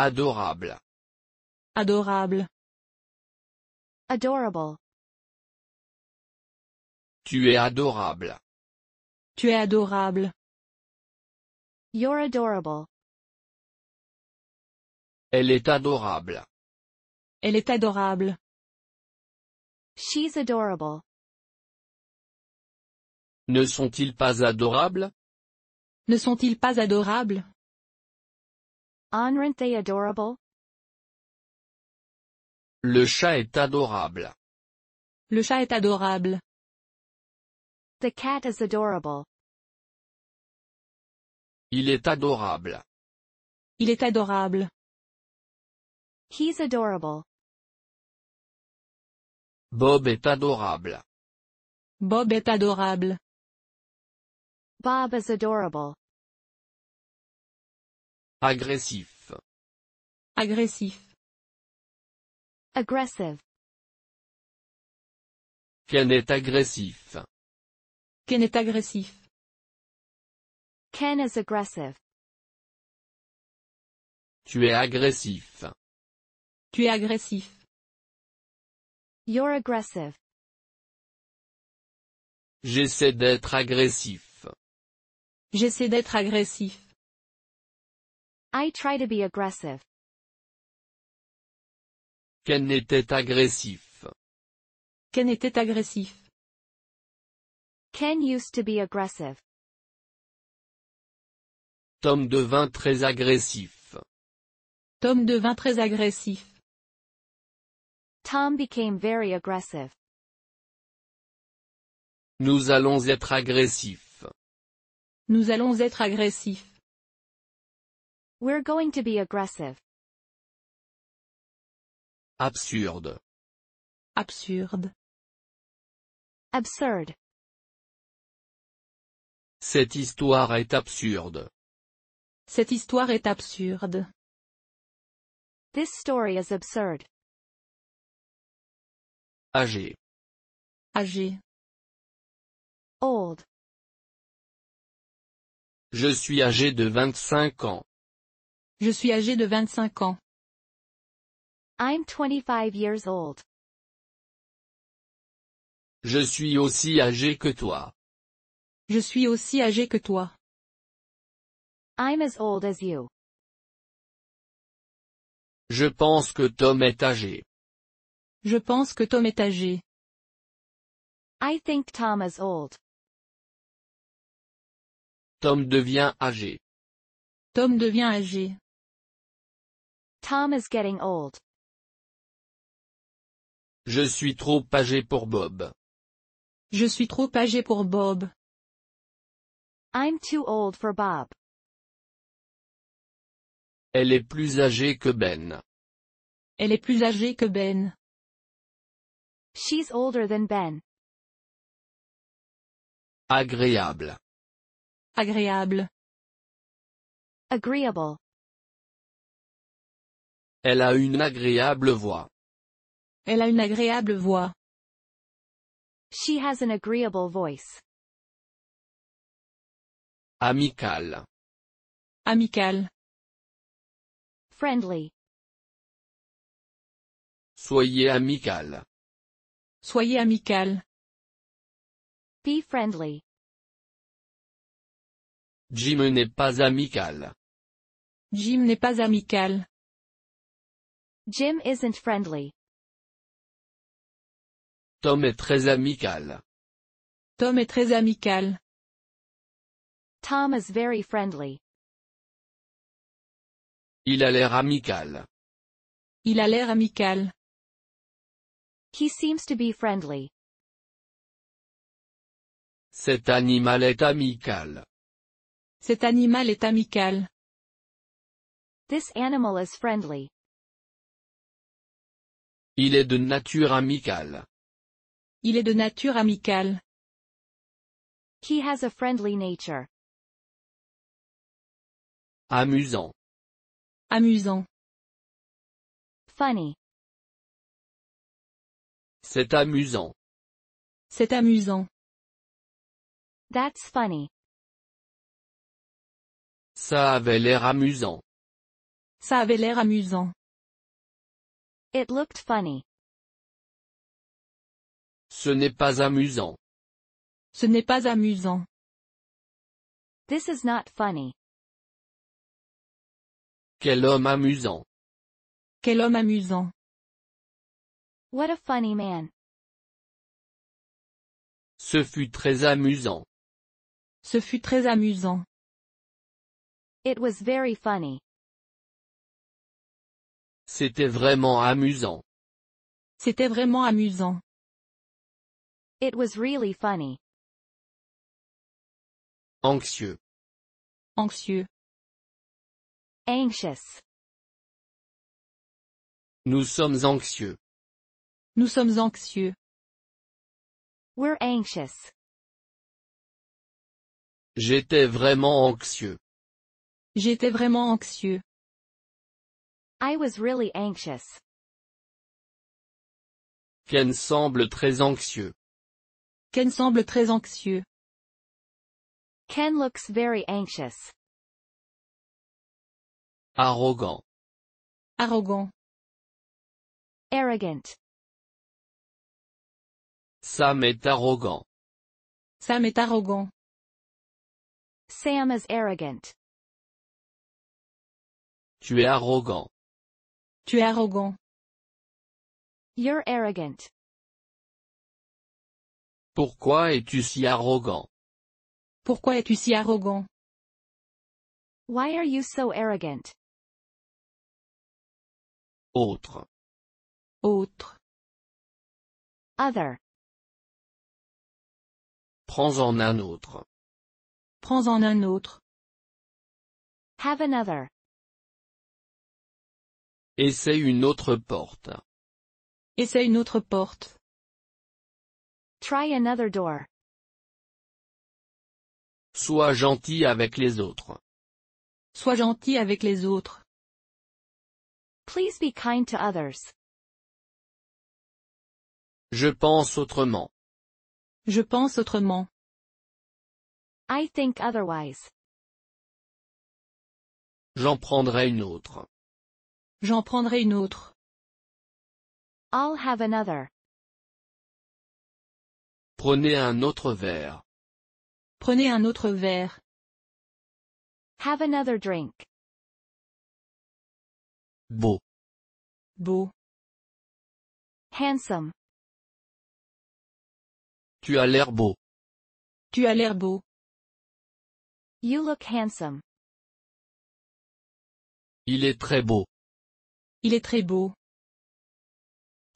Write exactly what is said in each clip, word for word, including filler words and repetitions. Adorable. Adorable. Adorable. Tu es adorable. Tu es adorable. You're adorable. Elle est adorable. Elle est adorable. She's adorable. Ne sont-ils pas adorables? Ne sont-ils pas adorables? Aren't they adorable? Le chat est adorable. Le chat est adorable. The cat is adorable. Il est adorable. Il est adorable. He's adorable. Bob est adorable. Bob est adorable. Bob is adorable. Agressif. Agressif. Aggressive. Ken est agressif. Ken est agressif. Ken is aggressive. Tu es agressif. Tu es agressif. You're aggressive. J'essaie d'être agressif. J'essaie d'être agressif. I try to be aggressive. Ken était agressif. Ken était agressif. Ken used to be aggressive. Tom devint très agressif. Tom devint très agressif. Tom became very aggressive. Nous allons être agressifs. Nous allons être agressifs. We're going to be aggressive. Absurde. Absurde. Absurd. Cette histoire est absurde. Cette histoire est absurde. This story is absurd. Âgé. Âgé. Old. Je suis âgé de vingt-cinq ans. Je suis âgé de vingt-cinq ans. I'm twenty-five years old. Je suis aussi âgé que toi. Je suis aussi âgé que toi. I'm as old as you. Je pense que Tom est âgé. Je pense que Tom est âgé. I think Tom is old. Tom devient âgé. Tom devient âgé. Tom is getting old. Je suis trop âgé pour Bob. Je suis trop âgé pour Bob. I'm too old for Bob. Elle est plus âgée que Ben. Elle est plus âgée que Ben. She's older than Ben. Agréable. Agréable. Agreeable. Elle a une agréable voix. Elle a une agréable voix. She has an agreeable voice. Amical. Amical. Friendly. Soyez amical. Soyez amical. Be friendly. Jim n'est pas amical. Jim n'est pas amical. Jim isn't friendly. Tom est très amical. Tom est très amical. Tom is very friendly. Il a l'air amical. Il a l'air amical. He seems to be friendly. Cet animal est amical. Cet animal est amical. This animal is friendly. Il est de nature amicale. Il est de nature amicale. He has a friendly nature. Amusant. Amusant. Funny. C'est amusant. C'est amusant. That's funny. Ça avait l'air amusant. Ça avait l'air amusant. It looked funny. Ce n'est pas amusant. Ce n'est pas amusant. This is not funny. Quel homme amusant. Quel homme amusant. What a funny man. Ce fut très amusant. Ce fut très amusant. It was very funny. C'était vraiment amusant. C'était vraiment amusant. It was really funny. Anxieux. Anxieux. Anxious. Nous sommes anxieux. Nous sommes anxieux. We're anxious. J'étais vraiment anxieux. J'étais vraiment anxieux. I was really anxious. Ken semble très anxieux. Ken semble très anxieux. Ken looks very anxious. Arrogant. Arrogant. Arrogant. Sam est arrogant. Sam est arrogant. Sam is arrogant. Tu es arrogant. Tu es arrogant. You're arrogant. Pourquoi es-tu si arrogant? Pourquoi es-tu si arrogant? Why are you so arrogant? Autre. Autre. Other. Prends-en un autre. Prends-en un autre. Have another. Essaie une autre porte. Essaie une autre porte. Try another door. Sois gentil avec les autres. Sois gentil avec les autres. Please be kind to others. Je pense autrement. Je pense autrement. I think otherwise. J'en prendrai une autre. J'en prendrai une autre. I'll have another. Prenez un autre verre. Prenez un autre verre. Have another drink. Beau. Beau. Handsome. Tu as l'air beau. Tu as l'air beau. You look handsome. Il est très beau. Il est très beau.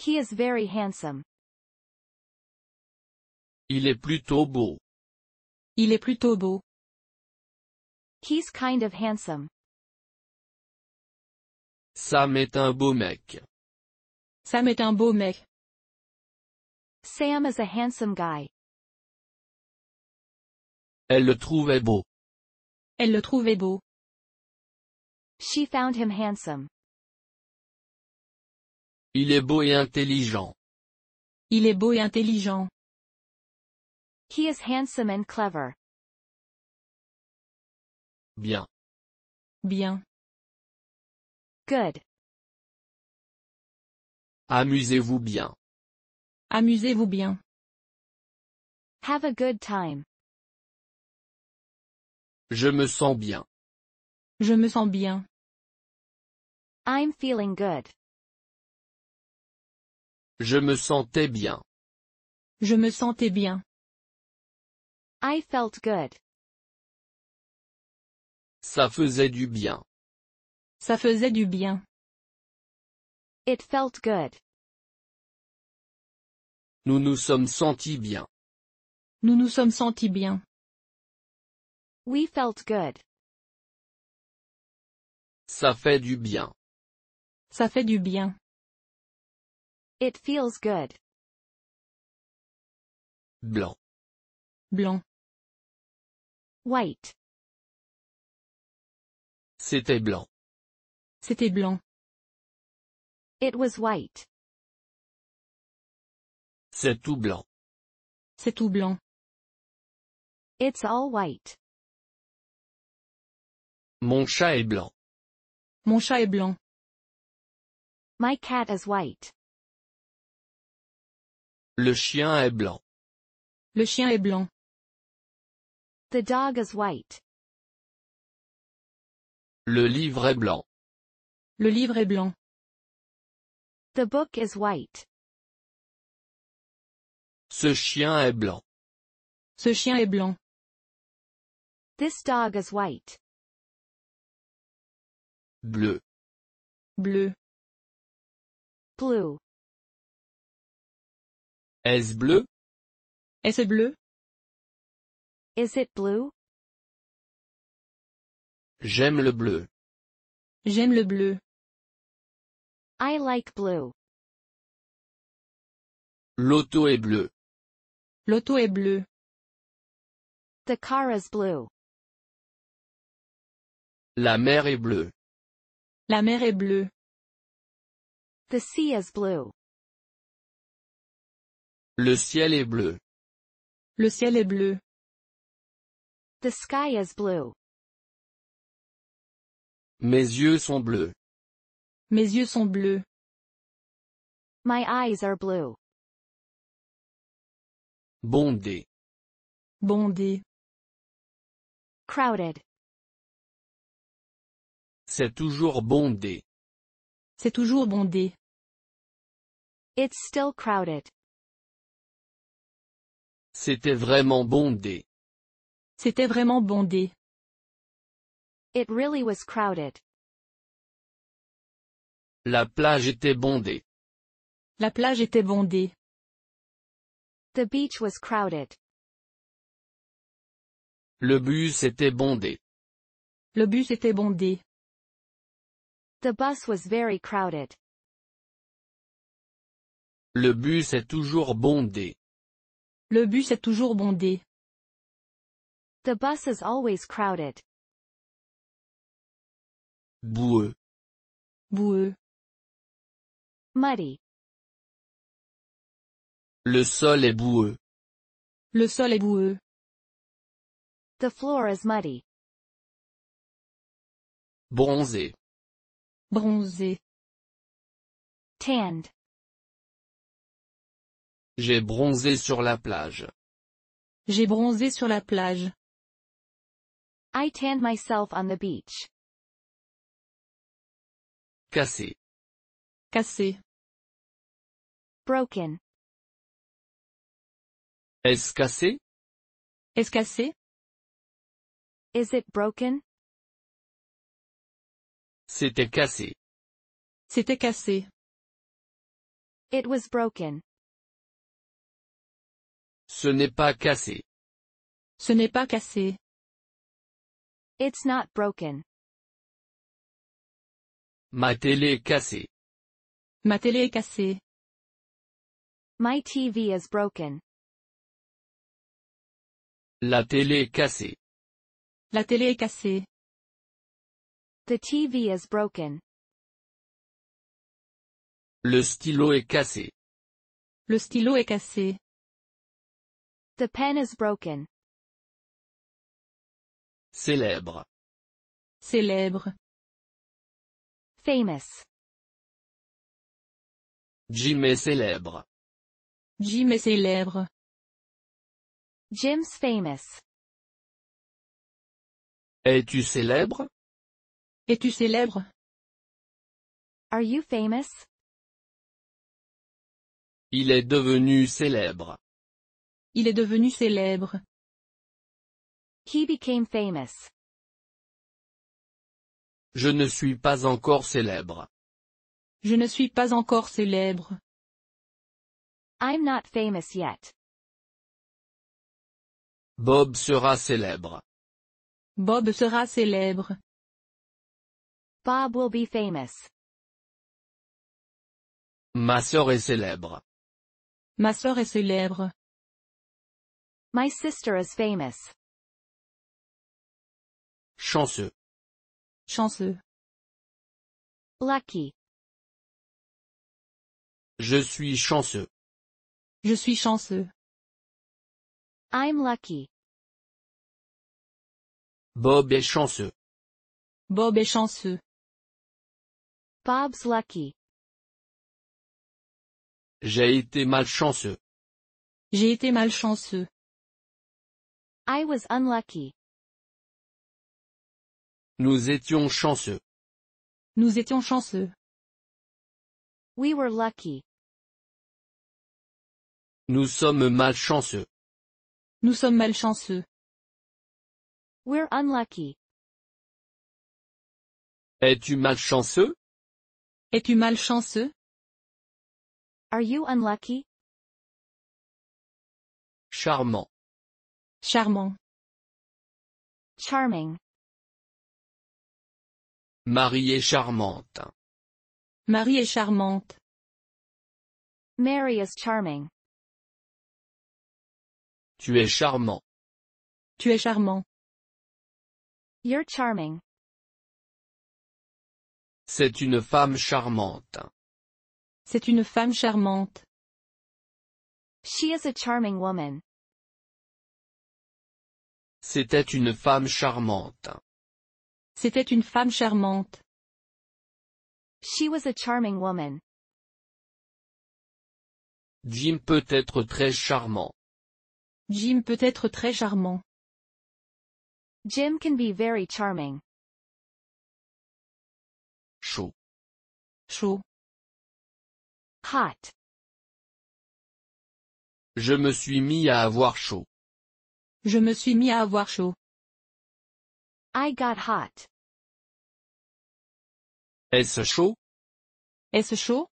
He is very handsome. Il est plutôt beau. Il est plutôt beau. He's kind of handsome. Sam est un beau mec. Sam est un beau mec. Sam is a handsome guy. Elle le trouvait beau. Elle le trouvait beau. She found him handsome. Il est beau et intelligent. Il est beau et intelligent. He is handsome and clever. Bien. Bien. Good. Amusez-vous bien. Amusez-vous bien. Have a good time. Je me sens bien. Je me sens bien. I'm feeling good. Je me sentais bien. Je me sentais bien. I felt good. Ça faisait du bien. Ça faisait du bien. It felt good. Nous nous sommes sentis bien. Nous nous sommes sentis bien. We felt good. Ça fait du bien. Ça fait du bien. It feels good. Blanc. Blanc. White. C'était blanc. C'était blanc. It was white. C'est tout blanc. C'est tout blanc. It's all white. Mon chat est blanc. Mon chat est blanc. My cat is white. Le chien est blanc. Le chien est blanc. The dog is white. Le livre est blanc. Le livre est blanc. The book is white. Ce chien est blanc. Ce chien est blanc. This dog is white. Bleu. Bleu. Blue. Est-ce bleu? Est-ce bleu? Is it blue? J'aime le bleu. J'aime le bleu. I like blue. L'auto est bleu. L'auto est bleu. The car is blue. La mer est bleue. La mer est bleue. The sea is blue. Le ciel est bleu. Le ciel est bleu. The sky is blue. Mes yeux sont bleus. Mes yeux sont bleus. My eyes are blue. Bondé. Bondé. Crowded. C'est toujours bondé. C'est toujours bondé. It's still crowded. C'était vraiment bondé. C'était vraiment bondé. It really was crowded. La plage était bondée. La plage était bondée. The beach was crowded. Le bus était bondé. Le bus était bondé. The bus was very crowded. Le bus est toujours bondé. Le bus est toujours bondé. The bus is always crowded. Boueux. Boueux. Muddy. Le sol est boueux. Le sol est boueux. The floor is muddy. Bronzé. Bronzé. Tanned. J'ai bronzé sur la plage. J'ai bronzé sur la plage. I tanned myself on the beach. Cassé. Cassé. Broken. Est-ce cassé? Est-ce cassé? Is it broken? C'était cassé. C'était cassé. It was broken. Ce n'est pas cassé. Ce n'est pas cassé. It's not broken. Ma télé est cassée. Ma télé est cassée. My T V is broken. La télé est cassée. La télé est cassée. The T V is broken. Le stylo est cassé. Le stylo est cassé. The pen is broken. Célèbre. Célèbre. Famous. Jim est célèbre. Jim est célèbre. Jim's famous. Es-tu célèbre? Es-tu célèbre? Are you famous? Il est devenu célèbre. Il est devenu célèbre. He became famous. Je ne suis pas encore célèbre. Je ne suis pas encore célèbre. I'm not famous yet. Bob sera célèbre. Bob sera célèbre. Bob will be famous. Ma sœur est célèbre. Ma sœur est célèbre. My sister is famous. Chanceux. Chanceux. Lucky. Je suis chanceux. Je suis chanceux. I'm lucky. Bob est chanceux. Bob est chanceux. Bob's Lucky. J'ai été malchanceux. J'ai été malchanceux. I was unlucky. Nous étions chanceux. Nous étions chanceux. We were lucky. Nous sommes malchanceux. Nous sommes malchanceux. We're unlucky. Es-tu malchanceux? Es-tu malchanceux? Are you unlucky? Charmant. Charmant. Charming. Marie est charmante. Marie est charmante. Mary is charming. Tu es charmant. Tu es charmant. You're charming. C'est une femme charmante. C'est une femme charmante. She is a charming woman. C'était une femme charmante. C'était une femme charmante. She was a charming woman. Jim peut être très charmant. Jim peut être très charmant. Jim can be very charming. Chaud. Chaud. Hot. Je me suis mis à avoir chaud. Je me suis mis à avoir chaud. I got hot. Est-ce chaud? Est-ce chaud?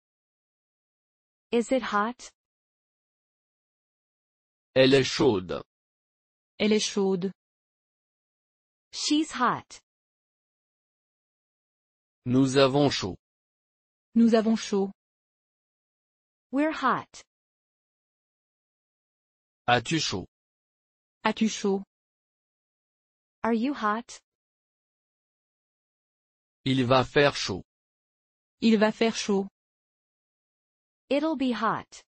Is it hot? Elle est chaude. Elle est chaude. She's hot. Nous avons chaud. Nous avons chaud. We're hot. As-tu chaud? As-tu chaud? Are you hot? Il va faire chaud. Il va faire chaud. It'll be hot.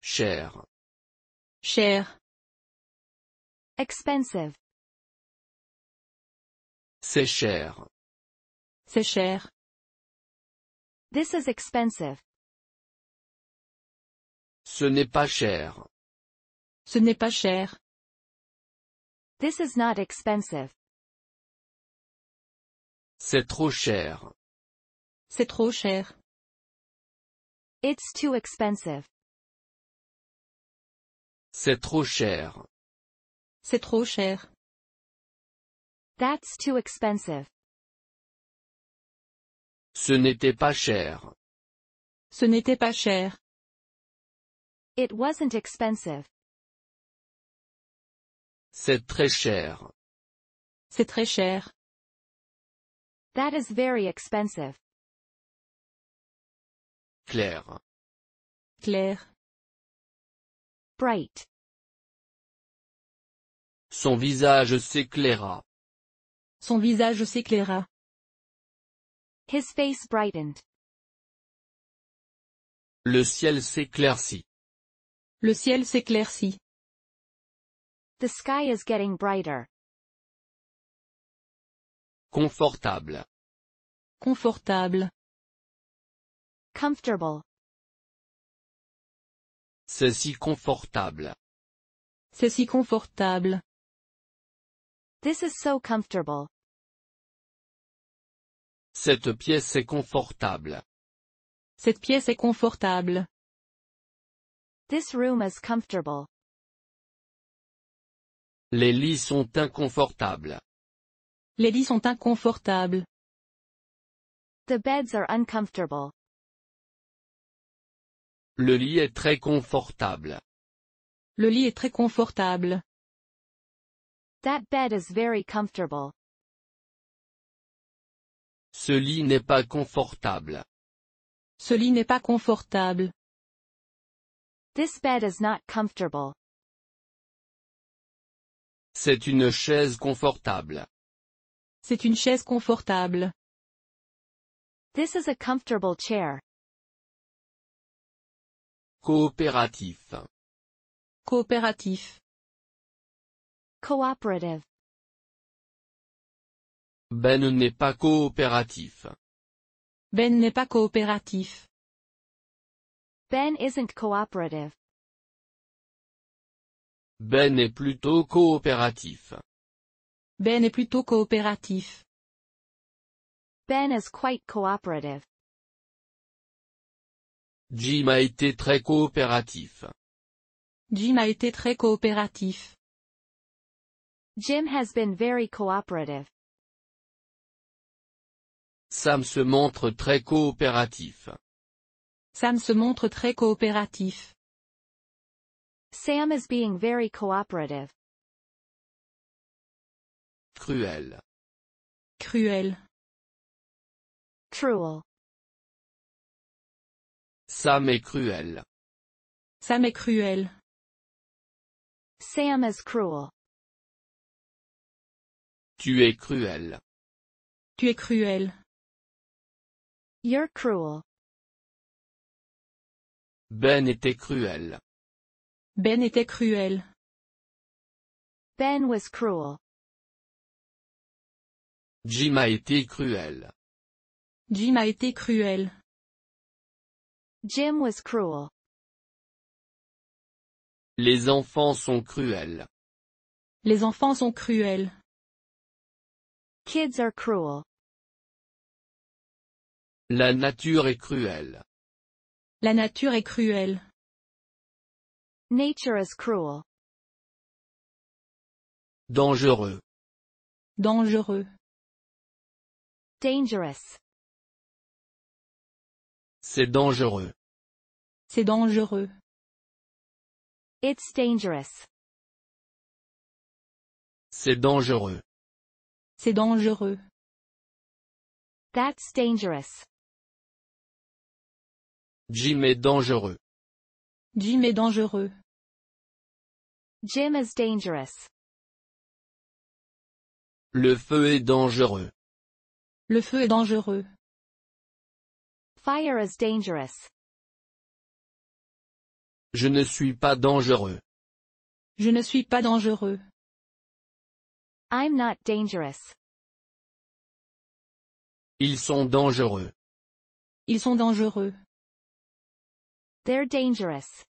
Cher. Cher. Expensive. C'est cher. C'est cher. This is expensive. Ce n'est pas cher. Ce n'est pas cher. This is not expensive. C'est trop cher. C'est trop cher. It's too expensive. C'est trop cher. C'est trop cher. That's too expensive. Ce n'était pas cher. Ce n'était pas cher. It wasn't expensive. C'est très cher. C'est très cher. That is very expensive. Clair. Clair. Bright. Son visage s'éclaira. Son visage s'éclaira. His face brightened. Le ciel s'éclaircit. Le ciel s'éclaircit. The sky is getting brighter. Confortable. Confortable. Comfortable. C'est si confortable. C'est si confortable. This is so comfortable. Cette pièce est confortable. Cette pièce est confortable. This room is comfortable. Les lits sont inconfortables. Les lits sont inconfortables. The beds are uncomfortable. Le lit est très confortable. Le lit est très confortable. That bed is very comfortable. Ce lit n'est pas confortable. Ce lit n'est pas confortable. This bed is not comfortable. C'est une chaise confortable. C'est une chaise confortable. This is a comfortable chair. Coopératif. Coopératif. Cooperative. Ben n'est pas coopératif. Ben n'est pas coopératif. Ben isn't cooperative. Ben est plutôt coopératif. Ben est plutôt coopératif. Ben is quite cooperative. Jim a été très coopératif. Jim a été très coopératif. Jim has been very cooperative. Sam se montre très coopératif. Sam se montre très coopératif. Sam is being very cooperative. Cruel. Cruel. Cruel. Sam est cruel. Sam est cruel. Sam is cruel. Tu es cruel. Tu es cruel. You're cruel. Ben était cruel. Ben était cruel. Ben was cruel. Jim a été cruel. Jim a été cruel. Jim was cruel. Les enfants sont cruels. Les enfants sont cruels. Kids are cruel. La nature est cruelle. La nature est cruelle. Nature is cruel. Dangereux. Dangereux. Dangerous. C'est dangereux. C'est dangereux. It's dangerous. C'est dangereux. C'est dangereux. That's dangerous. Jim est dangereux. Jim est dangereux. Jim is dangerous. Le feu est dangereux. Le feu est dangereux. Fire is dangerous. Je ne suis pas dangereux. Je ne suis pas dangereux. I'm not dangerous. Ils sont dangereux. Ils sont dangereux. They're dangerous.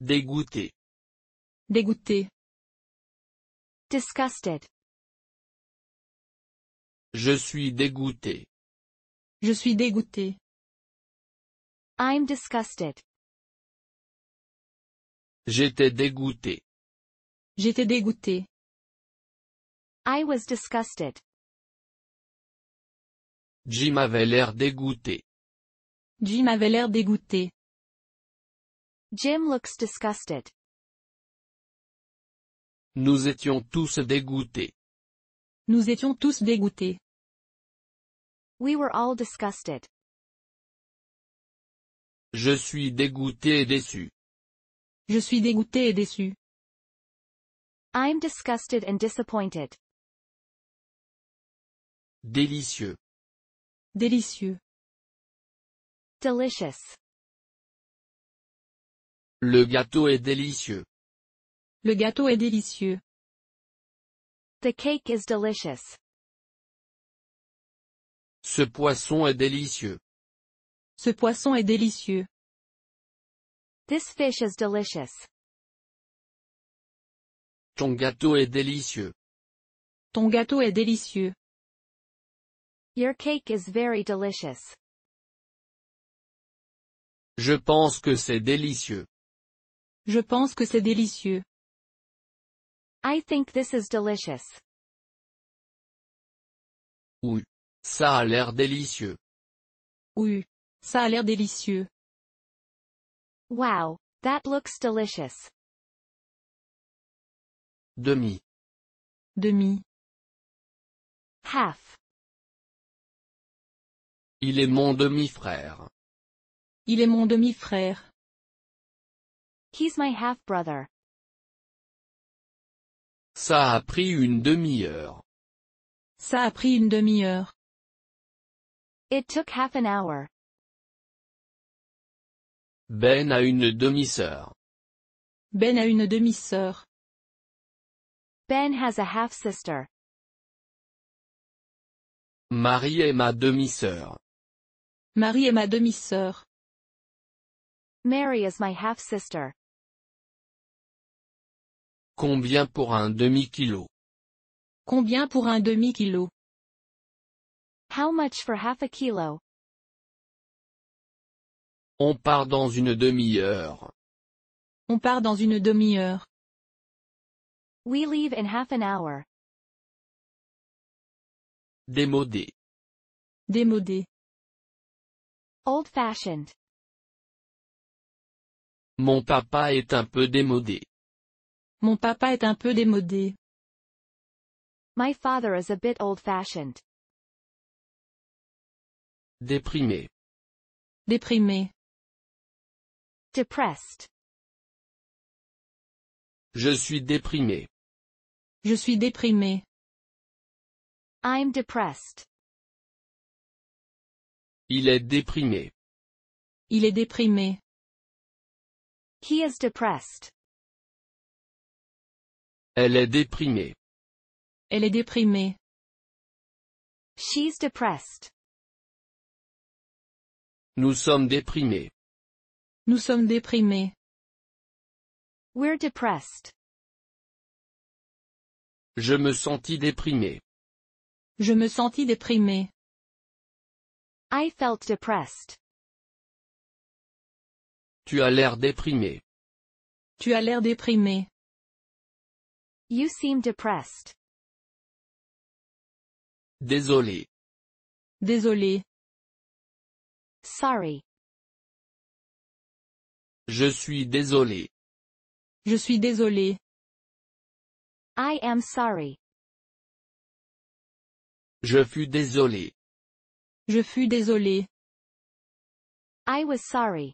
Dégoûté. Dégoûté. Disgusted. Je suis dégoûté. Je suis dégoûté. I'm disgusted. J'étais dégoûté. J'étais dégoûté. I was disgusted. Jim avait l'air dégoûté. Jim avait l'air dégoûté. Jim looks disgusted. Nous étions tous dégoûtés. Nous étions tous dégoûtés. We were all disgusted. Je suis dégoûté et déçu. Je suis dégoûté et déçu. I'm disgusted and disappointed. Délicieux. Délicieux. Delicious. Le gâteau est délicieux. Le gâteau est délicieux. The cake is delicious. Ce poisson est délicieux. Ce poisson est délicieux. This fish is delicious. Ton gâteau est délicieux. Ton gâteau est délicieux. Your cake is very delicious. Je pense que c'est délicieux. Je pense que c'est délicieux. I think this is delicious. Oui, ça a l'air délicieux. Oui, ça a l'air délicieux. Wow, that looks delicious. Demi. Demi. Half. Il est mon demi-frère. Il est mon demi-frère. He's my half-brother. Ça a pris une demi-heure. Ça a pris une demi-heure. It took half an hour. Ben a une demi-sœur. Ben a une demi-sœur. Ben has a half-sister. Marie est ma demi-sœur. Marie est ma demi-sœur. Mary is my half-sister. Combien pour un demi-kilo? Combien pour un demi-kilo? How much for half a kilo? On part dans une demi-heure. On part dans une demi-heure. We leave in half an hour. Démodé. Démodé. Old-fashioned. Mon papa est un peu démodé. Mon papa est un peu démodé. My father is a bit old-fashioned. Déprimé. Déprimé. Depressed. Je suis déprimé. Je suis déprimé. I'm depressed. Il est déprimé. Il est déprimé. He is depressed. Elle est déprimée. Elle est déprimée. She's depressed. Nous sommes déprimés. Nous sommes déprimés. We're depressed. Je me sentis déprimé. Je me sentis déprimé. I felt depressed. Tu as l'air déprimé. Tu as l'air déprimé. You seem depressed. Désolé. Désolé. Sorry. Je suis désolé. Je suis désolé. I am sorry. Je fus désolé. Je fus désolé. I was sorry.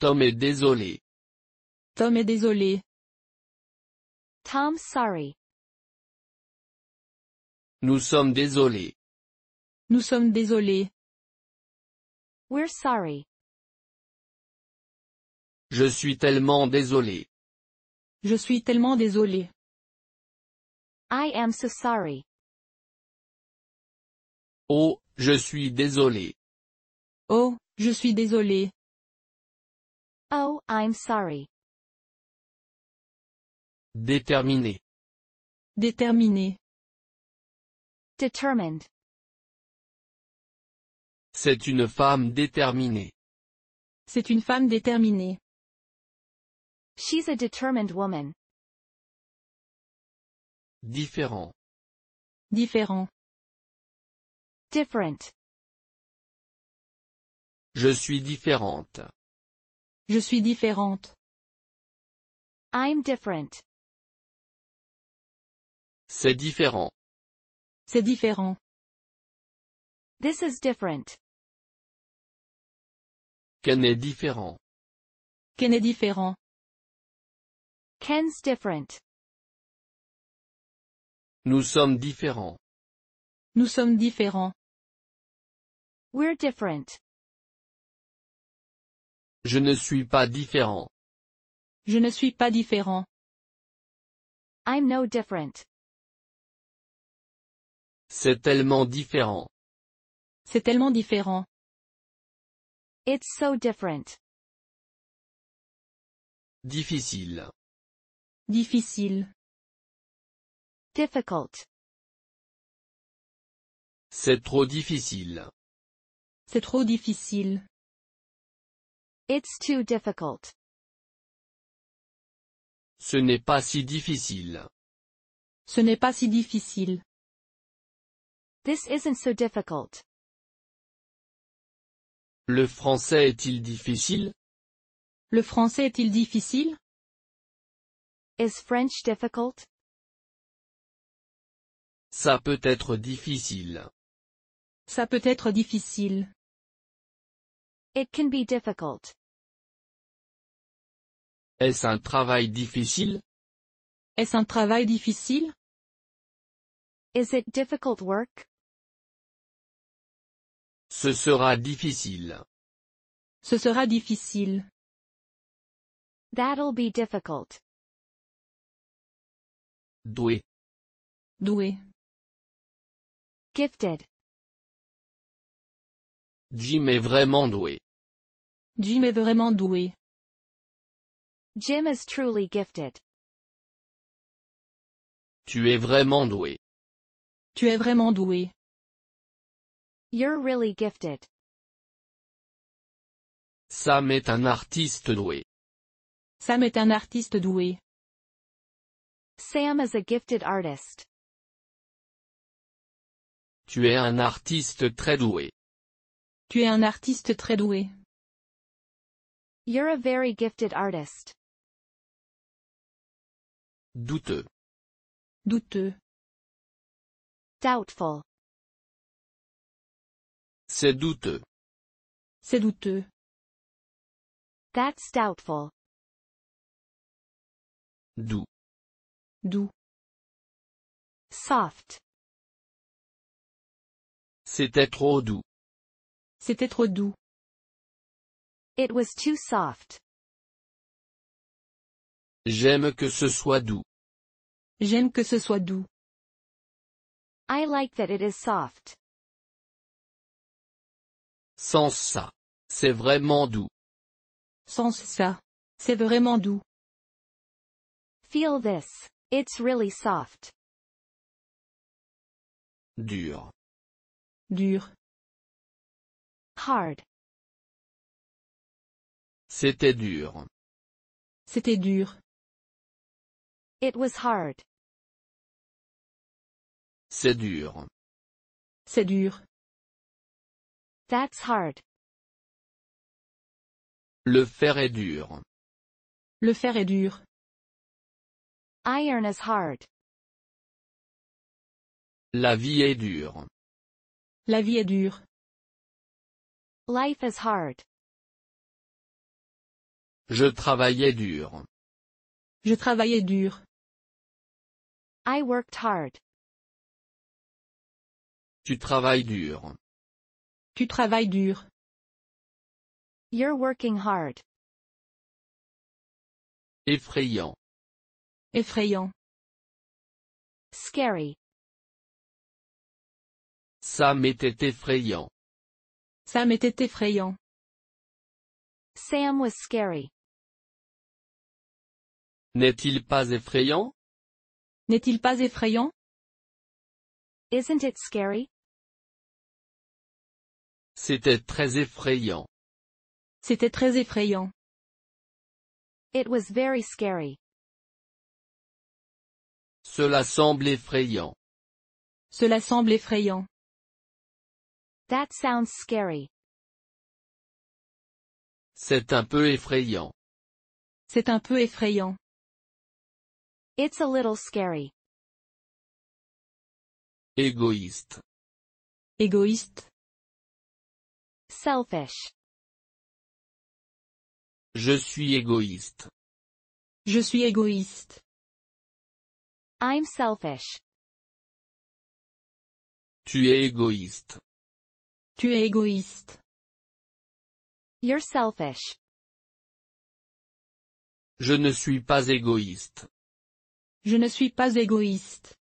Tom est désolé. Tom est désolé. Tom's sorry. Nous sommes désolés. Nous sommes désolés. We're sorry. Je suis tellement désolé. Je suis tellement désolé. I am so sorry. Oh, je suis désolé. Oh, je suis désolé. Oh, I'm sorry. Déterminé. Déterminé. Determined. C'est une femme déterminée. C'est une femme déterminée. She's a determined woman. Différent. Différent. Different. Je suis différente. Je suis différente. I'm different. C'est différent. C'est différent. This is different. Ken est différent. Ken est différent. Ken's different. Nous sommes différents. Nous sommes différents. We're different. Je ne suis pas différent. Je ne suis pas différent. I'm no different. C'est tellement différent. C'est tellement différent. It's so different. Difficile. Difficile. Difficult. C'est trop difficile. C'est trop difficile. It's too difficult. Ce n'est pas si difficile. Ce n'est pas si difficile. This isn't so difficult. Le français est-il difficile? Le français est-il difficile? Is French difficult? Ça peut être difficile. Ça peut être difficile. It can be difficult. Est-ce un travail difficile? Est-ce un travail difficile? Is it difficult work? Ce sera difficile. Ce sera difficile. That'll be difficult. Doué. Doué. Gifted. Jim est vraiment doué. Jim est vraiment doué. Jim is truly gifted. Tu es vraiment doué. Tu es vraiment doué. You're really gifted. Sam est un artiste doué. Sam est un artiste doué. Sam is a gifted artist. Tu es un artiste très doué. Tu es un artiste très doué. You're a very gifted artist. Douteux. Douteux. Doubtful. C'est douteux. C'est douteux. That's doubtful. Doux. Doux. Soft. C'était trop doux. C'était trop doux. It was too soft. J'aime que ce soit doux. J'aime que ce soit doux. I like that it is soft. Sans ça, c'est vraiment doux. Sans ça, c'est vraiment doux. Feel this. It's really soft. Dur. Dur. Hard. C'était dur. C'était dur. It was hard. C'est dur. C'est dur. That's hard. Le fer est dur. Le fer est dur. Iron is hard. La vie est dure. La vie est dure. Life is hard. Je travaillais dur. Je travaillais dur. I worked hard. Tu travailles dur. Tu travailles dur. You're working hard. Effrayant. Effrayant. Scary. Sam était effrayant. Sam était effrayant. Sam was scary. N'est-il pas effrayant? N'est-il pas effrayant? Isn't it scary? C'était très effrayant. C'était très effrayant. It was very scary. Cela semble effrayant. Cela semble effrayant. That sounds scary. C'est un peu effrayant. C'est un peu effrayant. It's a little scary. Égoïste. Égoïste. Selfish. Je suis égoïste. Je suis égoïste. I'm selfish. Tu es égoïste. Tu es égoïste. You're selfish. Je ne suis pas égoïste. Je ne suis pas égoïste.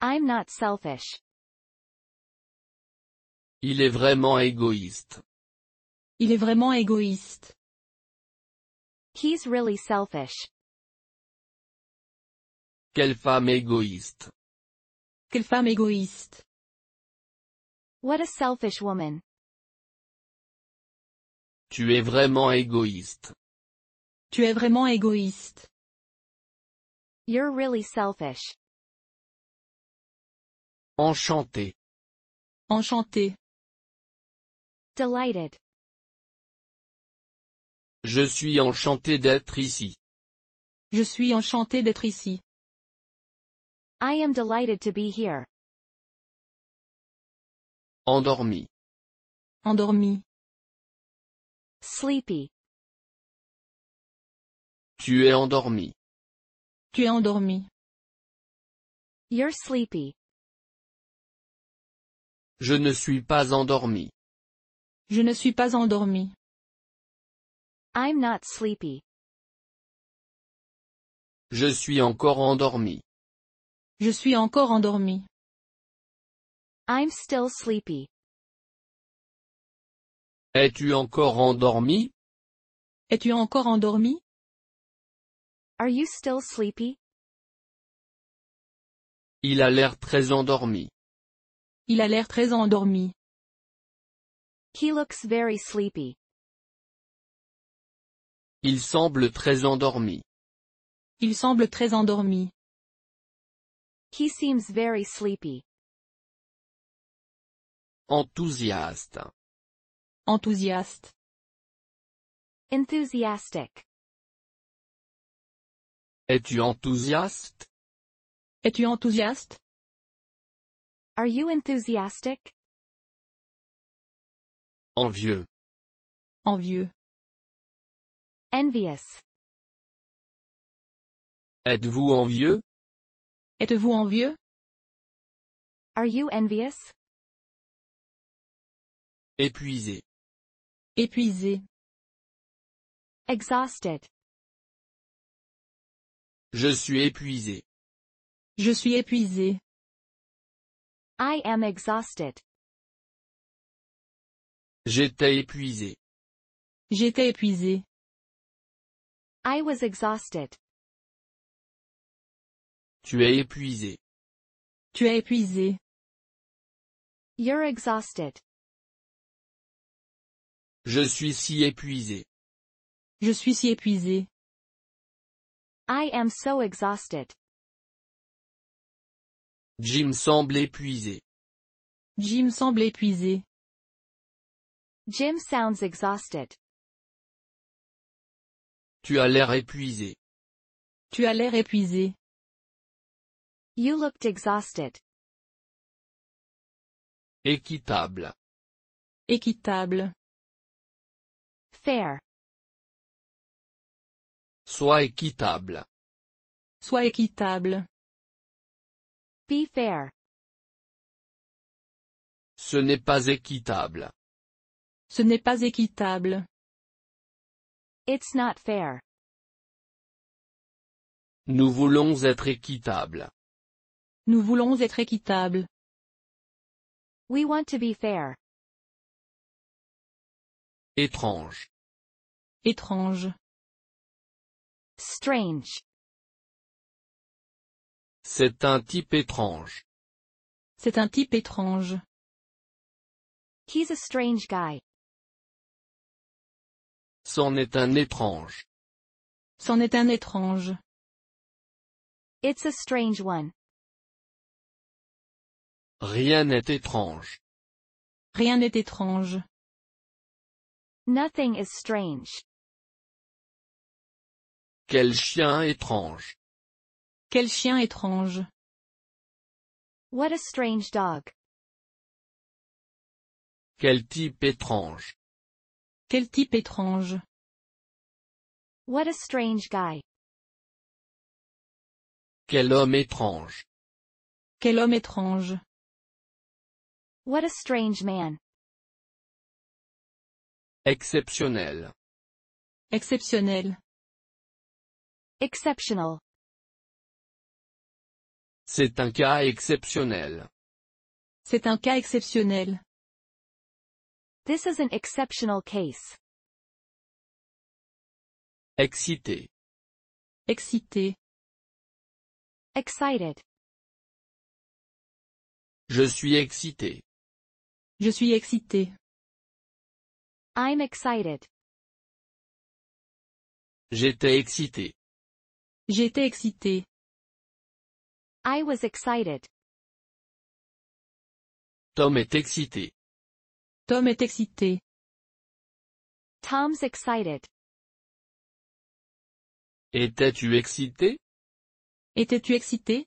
I'm not selfish. Il est vraiment égoïste. Il est vraiment égoïste. He's really selfish. Quelle femme égoïste. Quelle femme égoïste. What a selfish woman. Tu es vraiment égoïste. Tu es vraiment égoïste. You're really selfish. Enchanté. Enchanté. Delighted. Je suis enchanté d'être ici. Je suis enchanté d'être ici. I am delighted to be here. Endormi. Endormi. Sleepy. Tu es endormi. Tu es endormi. You're sleepy. Je ne suis pas endormi. Je ne suis pas endormi. I'm not sleepy. Je suis encore endormi. Je suis encore endormi. I'm still sleepy. Es-tu encore endormi? Es-tu encore endormi? Are you still sleepy? Il a l'air très endormi. Il a l'air très endormi. He looks very sleepy. Il semble très endormi. Il semble très endormi. He seems very sleepy. Enthousiaste. Enthousiaste. Enthusiastic. Es-tu enthousiaste? Es-tu enthousiaste? Are you enthusiastic? Envieux. Envieux. Envious. Êtes-vous envieux? Êtes-vous envieux? Are you envious? Épuisé. Épuisé. Exhausted. Je suis épuisé. Je suis épuisé. I am exhausted. J'étais épuisé. J'étais épuisé. I was exhausted. Tu es épuisé. Tu es épuisé. You're exhausted. Je suis si épuisé. Je suis si épuisé. I am so exhausted. Jim semble épuisé. Jim semble épuisé. Jim sounds exhausted. Tu as l'air épuisé. Tu as l'air épuisé. You looked exhausted. Équitable. Équitable. Fair. Sois équitable. Sois équitable. Be fair. Ce n'est pas équitable. Ce n'est pas équitable. It's not fair. Nous voulons être équitables. Nous voulons être équitables. We want to be fair. Étrange. Étrange. Strange. C'est un type étrange. C'est un type étrange. He's a strange guy. C'en est un étrange. C'en est un étrange. It's a strange one. Rien n'est étrange. Rien n'est étrange. Nothing is strange. Quel chien étrange. Quel chien étrange. What a strange dog. Quel type étrange. Quel type étrange. What a strange guy. Quel homme étrange. Quel homme étrange. What a strange man. Exceptionnel. Exceptionnel. Exceptional. C'est un cas exceptionnel. C'est un cas exceptionnel. This is an exceptional case. Excité. Excité. Excited. Je suis excité. Je suis excité. I'm excited. J'étais excité. J'étais excité. I was excited. Tom est excité. Tom est excité. Tom's excited. Étais-tu excité? Étais-tu excité?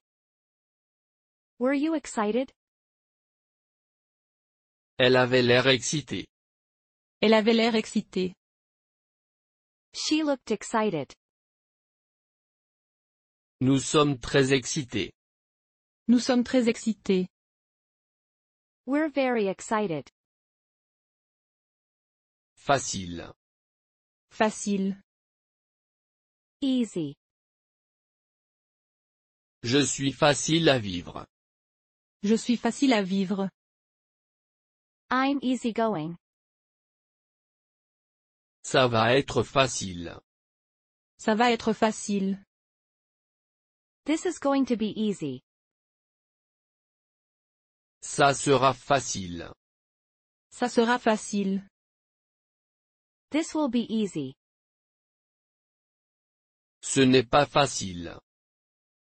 Were you excited? Elle avait l'air excitée. Elle avait l'air excitée. She looked excited. Nous sommes très excités. Nous sommes très excités. We're very excited. Facile. Facile. Easy. Je suis facile à vivre. Je suis facile à vivre. I'm easygoing. Ça va être facile. Ça va être facile. This is going to be easy. Ça sera facile. Ça sera facile. This will be easy. Ce n'est pas facile.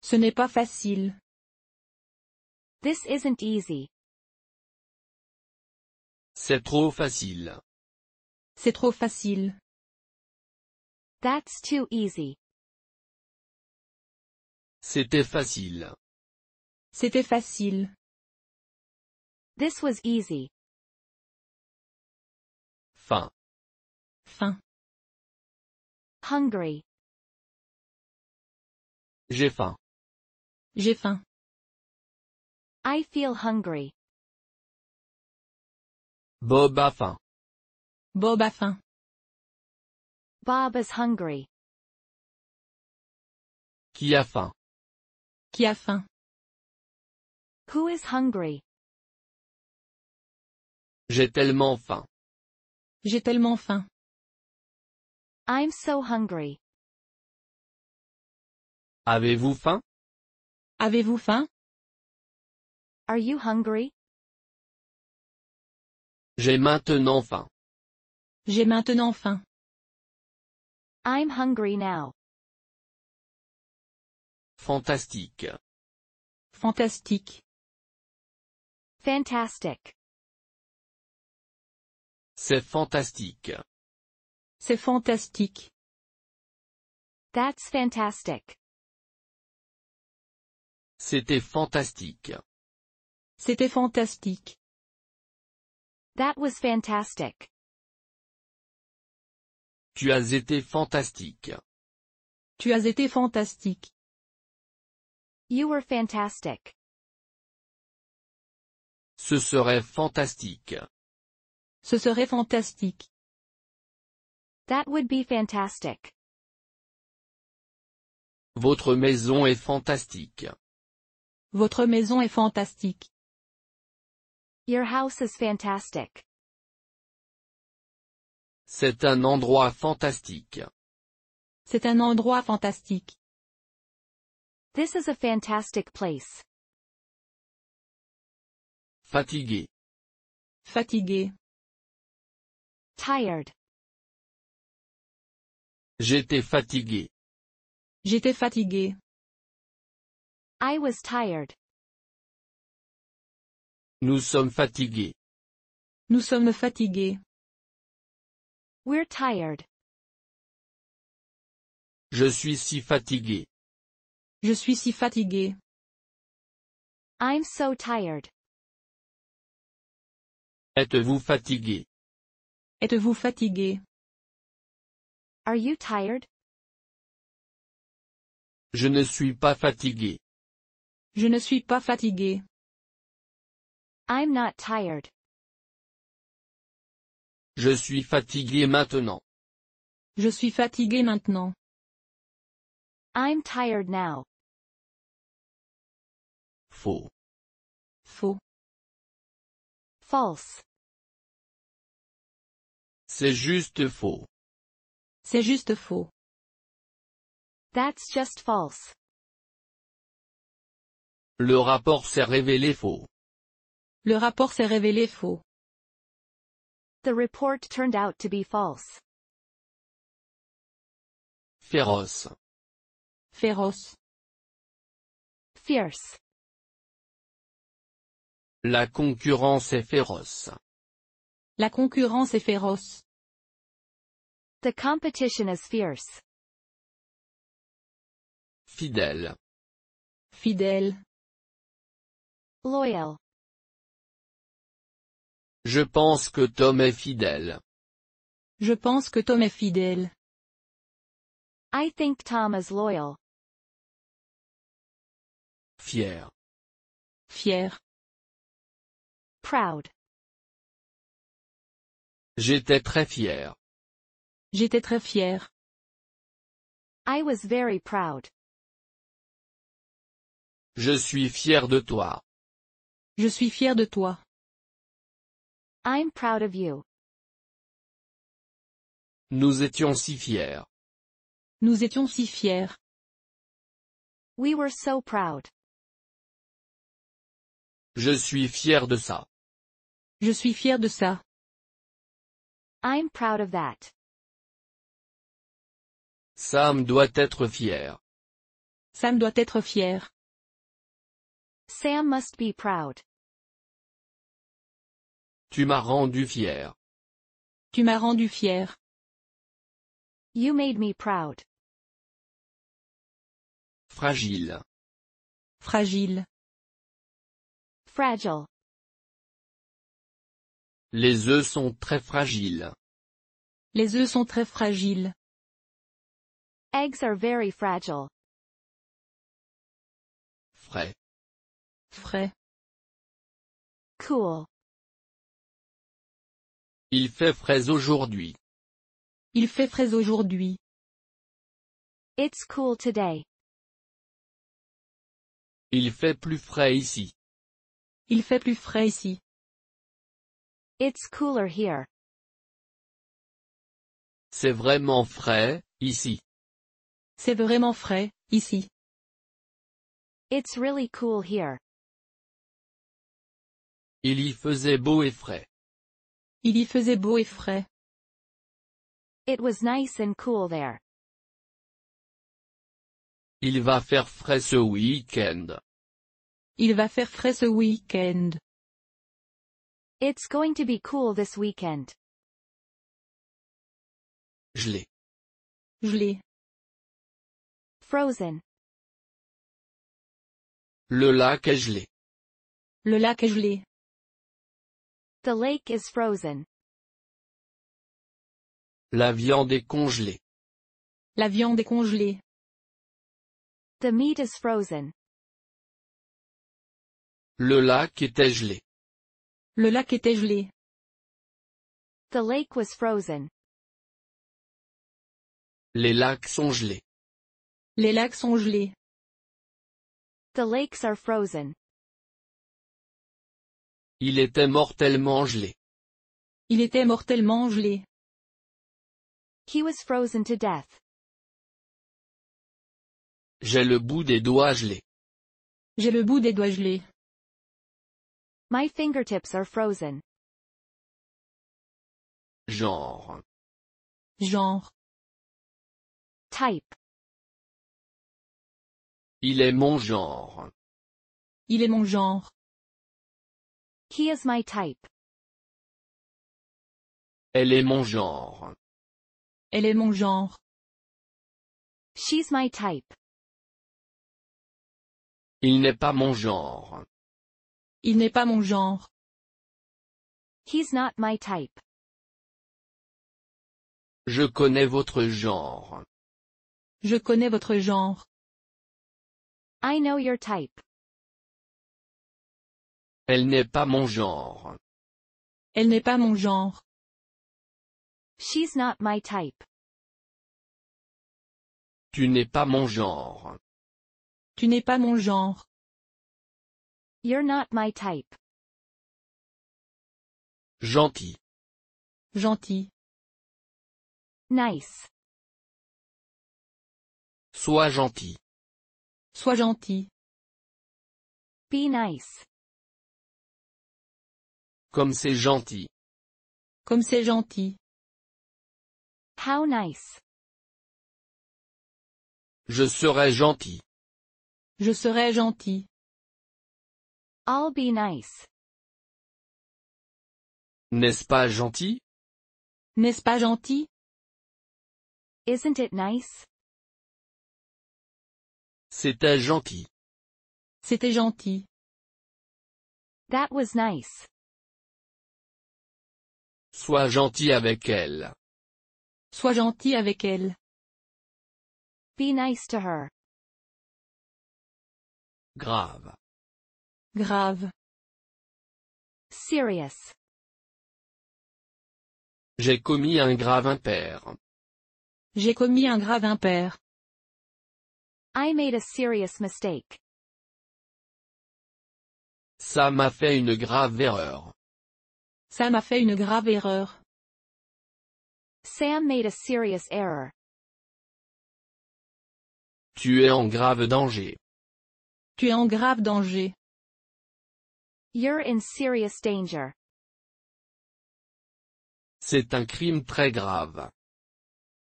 Ce n'est pas facile. This isn't easy. C'est trop facile. C'est trop facile. That's too easy. C'était facile. C'était facile. This was easy. Faim. Faim. Hungry. J'ai faim. J'ai faim. I feel hungry. Bob a faim. Bob a faim. Bob is hungry. Qui a faim? Qui a faim? Who is hungry? J'ai tellement faim. J'ai tellement faim. I'm so hungry. Avez-vous faim? Avez-vous faim? Are you hungry? J'ai maintenant faim. J'ai maintenant faim. I'm hungry now. Fantastique. Fantastique. Fantastic. C'est fantastique. C'est fantastique. That's fantastic. C'était fantastique. C'était fantastique. That was fantastic. Tu as été fantastique. Tu as été fantastique. You were fantastic. Ce serait fantastique. Ce serait fantastique. That would be fantastic. Votre maison est fantastique. Votre maison est fantastique. Your house is fantastic. C'est un endroit fantastique. C'est un endroit fantastique. This is a fantastic place. Fatigué. Fatigué. Tired. J'étais fatigué. J'étais fatigué. I was tired. Nous sommes fatigués. Nous sommes fatigués. We're tired. Je suis si fatigué. Je suis si fatigué. I'm so tired. Êtes-vous fatigué? Êtes-vous fatigué? Are you tired? Je ne suis pas fatigué. Je ne suis pas fatigué. I'm not tired. Je suis fatigué maintenant. Je suis fatigué maintenant. I'm tired now. Faux. Faux. False. C'est juste faux. C'est juste faux. That's just false. Le rapport s'est révélé faux. Le rapport s'est révélé faux. The report turned out to be false. Féroce. Féroce. Fierce. La concurrence est féroce. La concurrence est féroce. The competition is fierce. Fidèle. Fidèle. Loyal. Je pense que Tom est fidèle. Je pense que Tom est fidèle. I think Tom is loyal. Fier. Fier. Proud. J'étais très fier. J'étais très fier. I was very proud. Je suis fier de toi. Je suis fier de toi. I'm proud of you. Nous étions si fiers. Nous étions si fiers. We were so proud. Je suis fier de ça. Je suis fier de ça. I'm proud of that. Sam doit être fier. Sam doit être fier. Sam must be proud. Tu m'as rendu fier. Tu m'as rendu fier. You made me proud. Fragile. Fragile. Fragile. Les œufs sont très fragiles. Les œufs sont très fragiles. Eggs are very fragile. Frais. Frais. Cool. Il fait frais aujourd'hui. Il fait frais aujourd'hui. It's cool today. Il fait plus frais ici. Il fait plus frais ici. It's cooler here. C'est vraiment frais, ici. C'est vraiment frais, ici. It's really cool here. Il y faisait beau et frais. Il y faisait beau et frais. It was nice and cool there. Il va faire frais ce week-end. Il va faire frais ce week-end. It's going to be cool this weekend. Gelé. Gelé. Frozen. Le lac est gelé. Le lac est gelé. The lake is frozen. La viande est congelée. La viande est congelée. The meat is frozen. Le lac était gelé. Le lac était gelé. The lake was frozen. Les lacs sont gelés. Les lacs sont gelés. The lakes are frozen. Il était mortellement gelé. Il était mortellement gelé. He was frozen to death. J'ai le bout des doigts gelés. J'ai le bout des doigts gelés. My fingertips are frozen. Genre. Genre. Type. Il est mon genre. Il est mon genre. He is my type. Elle est mon genre. Elle est mon genre. She's my type. Il n'est pas mon genre. Il n'est pas mon genre. He's not my type. Je connais votre genre. Je connais votre genre. I know your type. Elle n'est pas mon genre. Elle n'est pas mon genre. She's not my type. Tu n'es pas mon genre. Tu n'es pas mon genre. You're not my type. Gentil. Gentil. Nice. Sois gentil. Sois gentil. Be nice. Comme c'est gentil. Comme c'est gentil. How nice. Je serai gentil. Je serai gentil. I'll be nice. N'est-ce pas gentil? N'est-ce pas gentil? Isn't it nice? C'était gentil. C'était gentil. That was nice. Sois gentil avec elle. Sois gentil avec elle. Be nice to her. Grave. Grave. Serious. J'ai commis un grave impair. J'ai commis un grave impair. I made a serious mistake. Ça m'a fait une grave erreur. Sam a fait une grave erreur. Sam made a serious error. Tu es en grave danger. Tu es en grave danger. You're in serious danger. C'est un crime très grave.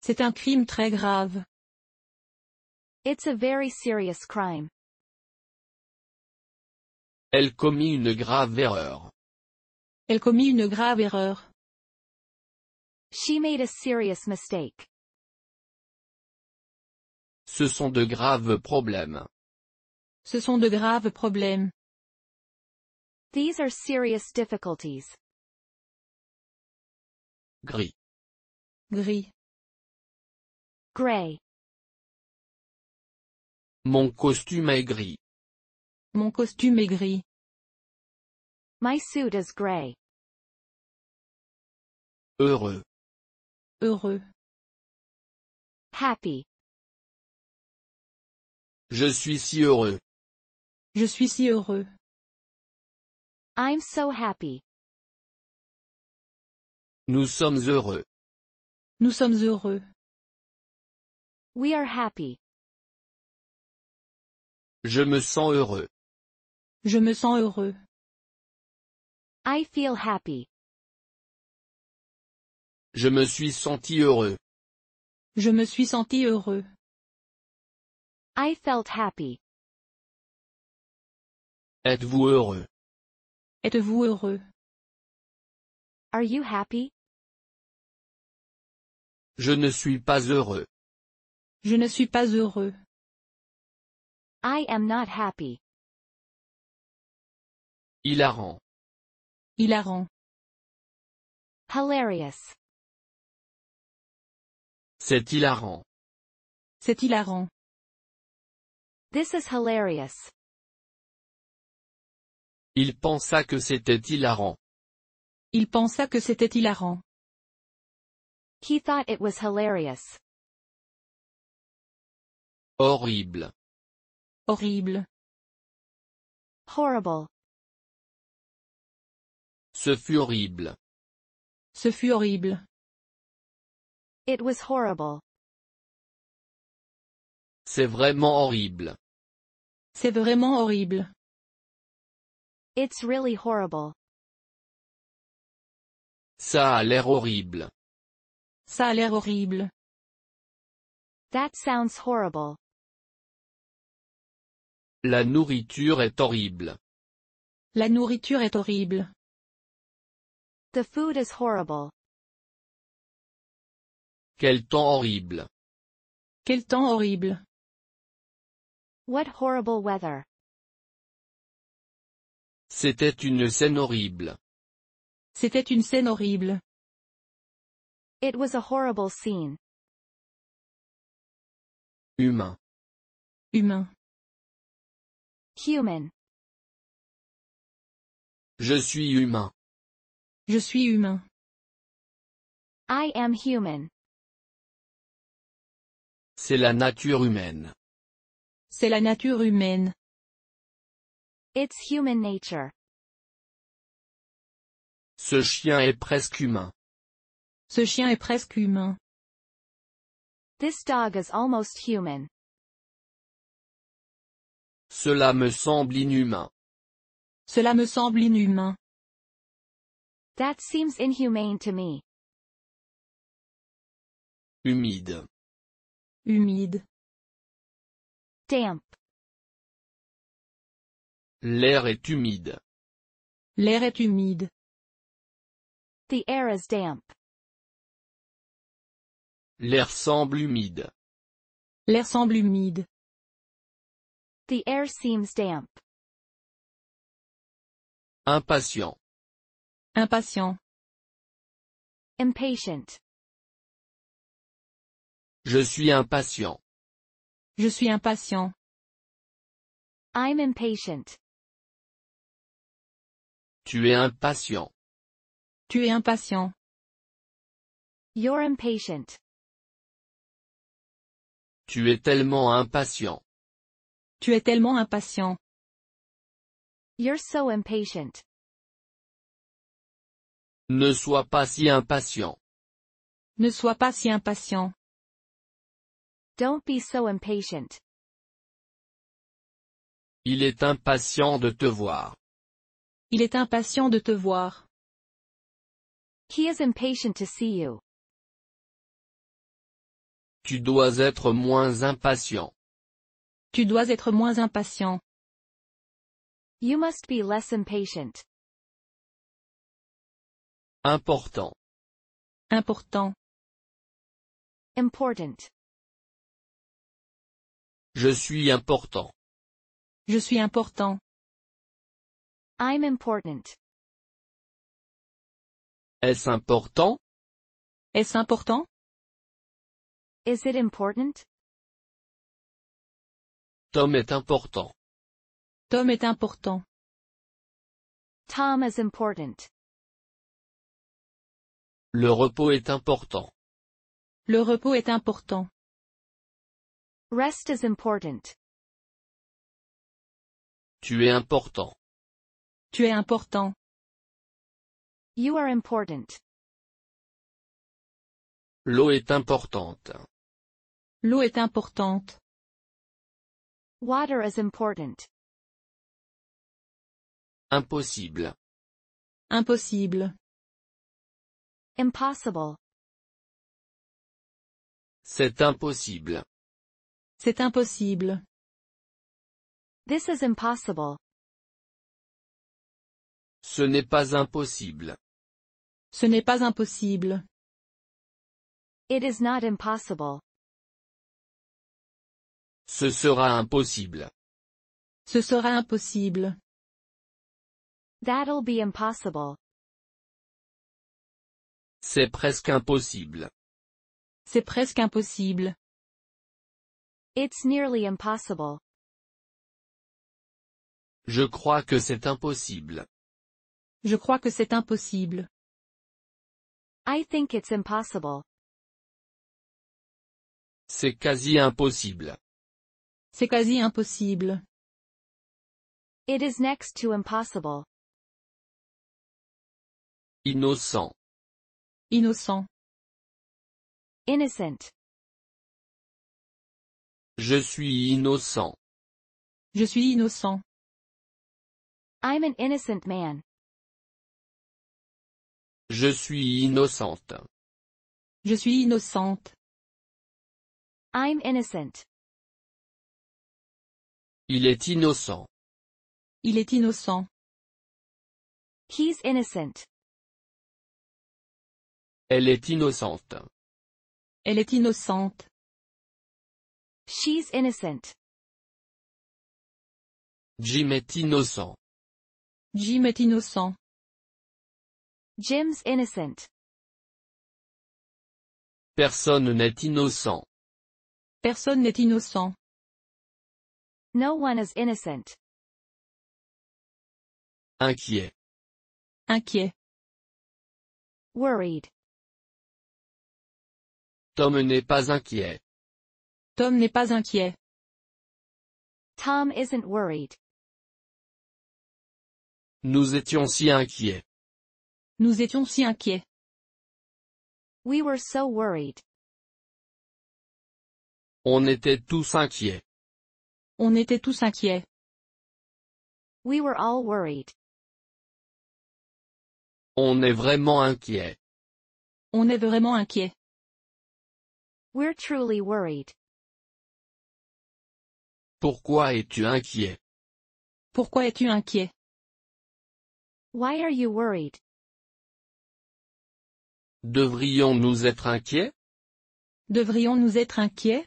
C'est un crime très grave. It's a very serious crime. Elle commit une grave erreur. Elle commit une grave erreur. She made a serious mistake. Ce sont de graves problèmes. Ce sont de graves problèmes. These are serious difficulties. Gris. Gris. Gray. Mon costume est gris. Mon costume est gris. My suit is gray. Heureux. Heureux. Happy. Je suis si heureux. Je suis si heureux. I'm so happy. Nous sommes heureux. Nous sommes heureux. We are happy. Je me sens heureux. Je me sens heureux. I feel happy. Je me suis senti heureux. Je me suis senti heureux. I felt happy. Êtes-vous heureux? Êtes-vous heureux? Are you happy? Je ne suis pas heureux. Je ne suis pas heureux. I am not happy. Hilarant. Hilarant. Hilarious. C'est hilarant. C'est hilarant. This is hilarious. Il pensa que c'était hilarant. Il pensa que c'était hilarant. He thought it was hilarious. Horrible. Horrible. Horrible. Ce fut horrible. Ce fut horrible. It was horrible. C'est vraiment horrible. C'est vraiment horrible. It's really horrible. Ça a l'air horrible. Ça a l'air horrible. That sounds horrible. La nourriture est horrible. La nourriture est horrible. The food is horrible. Quel temps horrible. Quel temps horrible. What horrible weather. C'était une scène horrible. C'était une scène horrible. It was a horrible scene. Humain. Humain. Human. Je suis humain. Je suis humain. I am human. C'est la nature humaine. C'est la nature humaine. It's human nature. Ce chien est presque humain. Ce chien est presque humain. This dog is almost human. Cela me semble inhumain. Cela me semble inhumain. That seems inhumane to me. Humide. Humide. Damp. L'air est humide. L'air est humide. The air is damp. L'air semble humide. L'air semble humide. The air seems damp. Impatient. Impatient. Impatient. Je suis impatient. Je suis impatient. I'm impatient. Tu es impatient. Tu es impatient. You're impatient. Tu es tellement impatient. Tu es tellement impatient. You're so impatient. Ne sois pas si impatient. Ne sois pas si impatient. Don't be so impatient. Il est impatient de te voir. Il est impatient de te voir. He is impatient to see you. Tu dois être moins impatient. Tu dois être moins impatient. You must be less impatient. Important. Important. Important. Je suis important. Je suis important. I'm important. Est-ce important? Est-ce important? Is it important? Tom est important. Tom est important. Tom is important. Le repos est important. Le repos est important. Rest is important. Tu es important. Tu es important. You are important. L'eau est importante. L'eau est importante. Water is important. Impossible. Impossible. Impossible. C'est impossible. C'est impossible. This is impossible. Ce n'est pas impossible. Ce n'est pas impossible. It is not impossible. Ce sera impossible. Ce sera impossible. That'll be impossible. C'est presque impossible. C'est presque impossible. It's nearly impossible. Je crois que c'est impossible. Je crois que c'est impossible. I think it's impossible. C'est quasi impossible. C'est quasi impossible. It is next to impossible. Innocent. Innocent. Innocent. Je suis innocent. Je suis innocent. I'm an innocent man. Je suis innocente. Je suis innocente. I'm innocent. Il est innocent. Il est innocent. He's innocent. Elle est innocente. Elle est innocente. She's innocent. Jim est innocent. Jim est innocent. Jim's innocent. Personne n'est innocent. Personne n'est innocent. No one is innocent. Inquiet. Inquiet. Worried. Tom n'est pas inquiet. Tom n'est pas inquiet. Tom isn't worried. Nous étions si inquiets. Nous étions si inquiets. We were so worried. On était tous inquiets. On était tous inquiets. We were all worried. On est vraiment inquiets. On est vraiment inquiets. We're truly worried. Pourquoi es-tu inquiet? Pourquoi es-tu inquiet? Why are you worried? Devrions-nous être inquiets? Devrions-nous être inquiets?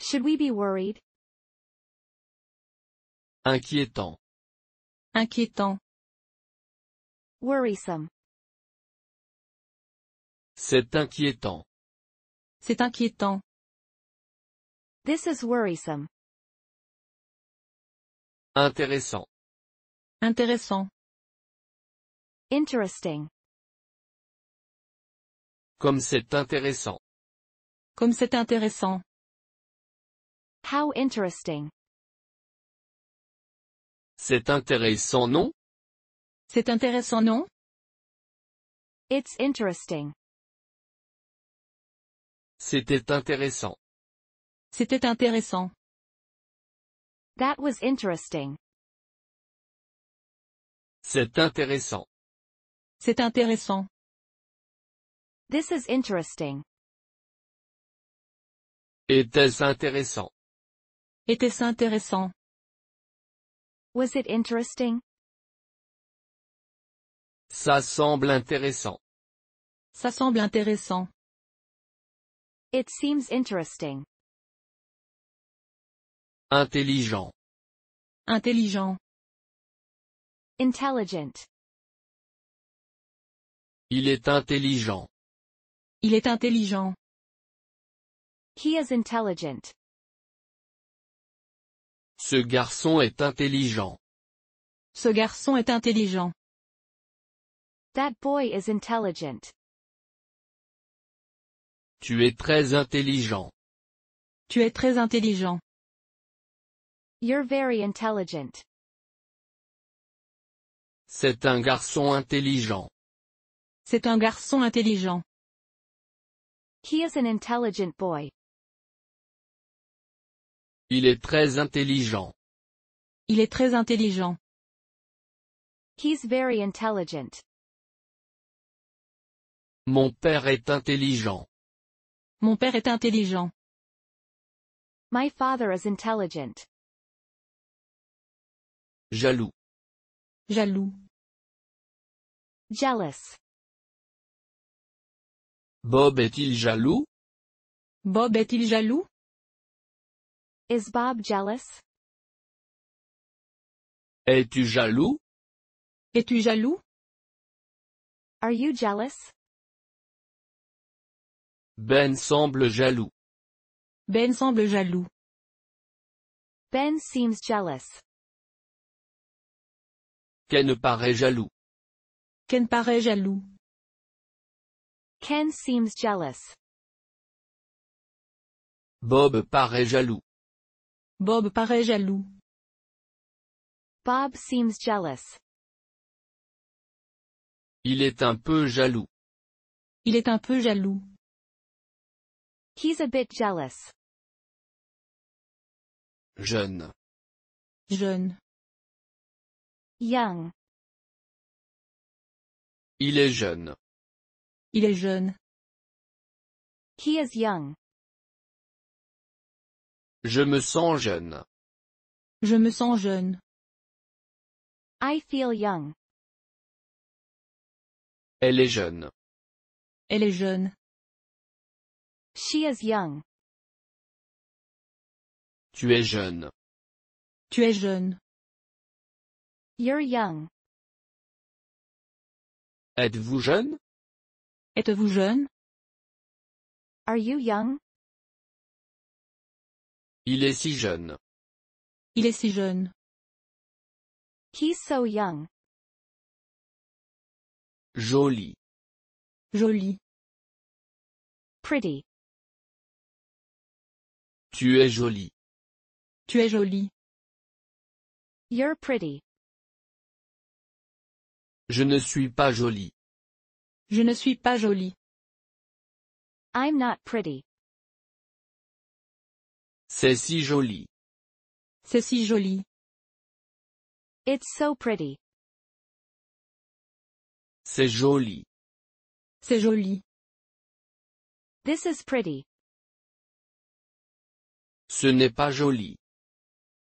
Should we be worried? Inquiétant. Inquiétant. Worrisome. C'est inquiétant. C'est inquiétant. This is worrisome. Intéressant. Intéressant. Interesting. Comme c'est intéressant. Comme c'est intéressant. How interesting. C'est intéressant, non? C'est intéressant, non? It's interesting. C'était intéressant. C'était intéressant. That was interesting. C'est intéressant. C'est intéressant. This is interesting. Était-ce intéressant? Était-ce intéressant? Was it interesting? Ça semble intéressant. Ça semble intéressant. It seems interesting. Intelligent. Intelligent. Intelligent. Il est intelligent. Il est intelligent. He is intelligent. Ce garçon est intelligent. Ce garçon est intelligent. That boy is intelligent. Tu es très intelligent. Tu es très intelligent. You're very intelligent. C'est un garçon intelligent. C'est un garçon intelligent. He is an intelligent boy. Il est très intelligent. Il est très intelligent. He's very intelligent. Mon père est intelligent. Mon père est intelligent. My father is intelligent. Jaloux. Jaloux. Jealous. Bob est-il jaloux? Bob est-il jaloux? Is Bob jealous? Es-tu jaloux? Es-tu jaloux? Are you jealous? Ben semble jaloux. Ben semble jaloux. Ben seems jealous. Ken paraît jaloux. Ken paraît jaloux. Ken seems jealous. Bob paraît jaloux. Bob paraît jaloux. Bob seems jealous. Il est un peu jaloux. Il est un peu jaloux. He's a bit jealous. Jeune. Jeune. Young. Il est jeune. Il est jeune. He is young. Je me sens jeune. Je me sens jeune. I feel young. Elle est jeune. Elle est jeune. She is young. Tu es jeune. Tu es jeune. You're young. Êtes-vous jeune? Êtes-vous jeune? Are you young? Il est si jeune. Il est si jeune. He's so young. Joli. Joli. Pretty. Tu es jolie. Tu es jolie. You're pretty. Je ne suis pas jolie. Je ne suis pas jolie. I'm not pretty. C'est si joli. C'est si joli. It's so pretty. C'est joli. C'est joli. This is pretty. Ce n'est pas joli.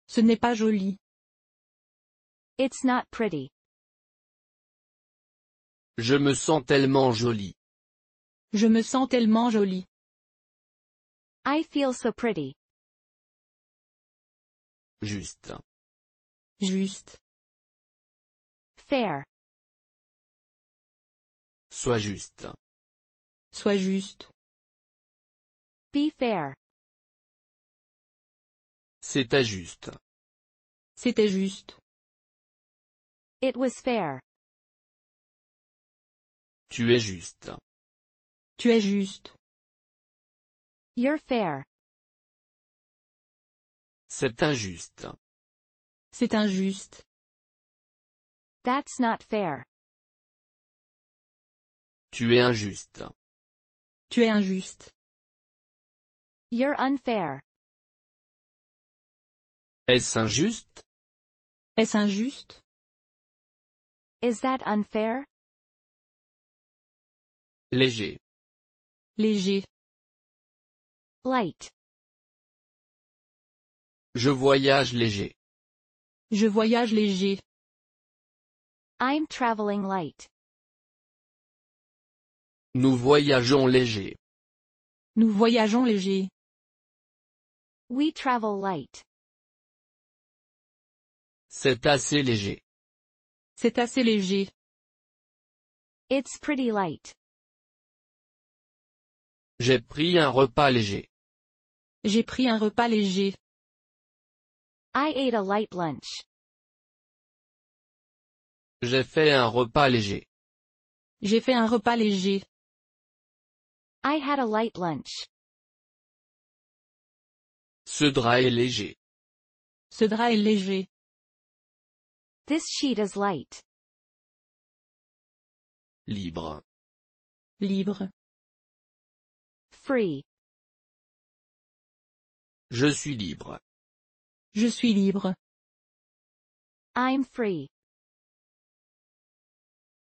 Ce n'est pas joli. It's not pretty. Je me sens tellement jolie. Je me sens tellement jolie. I feel so pretty. Juste. Juste. Fair. Sois juste. Sois juste. Be fair. C'était juste. C'était juste. It was fair. Tu es juste. Tu es juste. You're fair. C'est injuste. C'est injuste. That's not fair. Tu es injuste. Tu es injuste. You're unfair. Est-ce injuste? Est-ce injuste? Is that unfair? Léger. Léger. Light. Je voyage léger. Je voyage léger. I'm traveling light. Nous voyageons léger. Nous voyageons léger. We travel light. C'est assez léger. C'est assez léger. It's pretty light. J'ai pris un repas léger. J'ai pris un repas léger. I ate a light lunch. J'ai fait un repas léger. J'ai fait un repas léger. I had a light lunch. Ce drap est léger. Ce drap est léger. This sheet is light. Libre. Libre. Free. Je suis libre. Je suis libre. I'm free.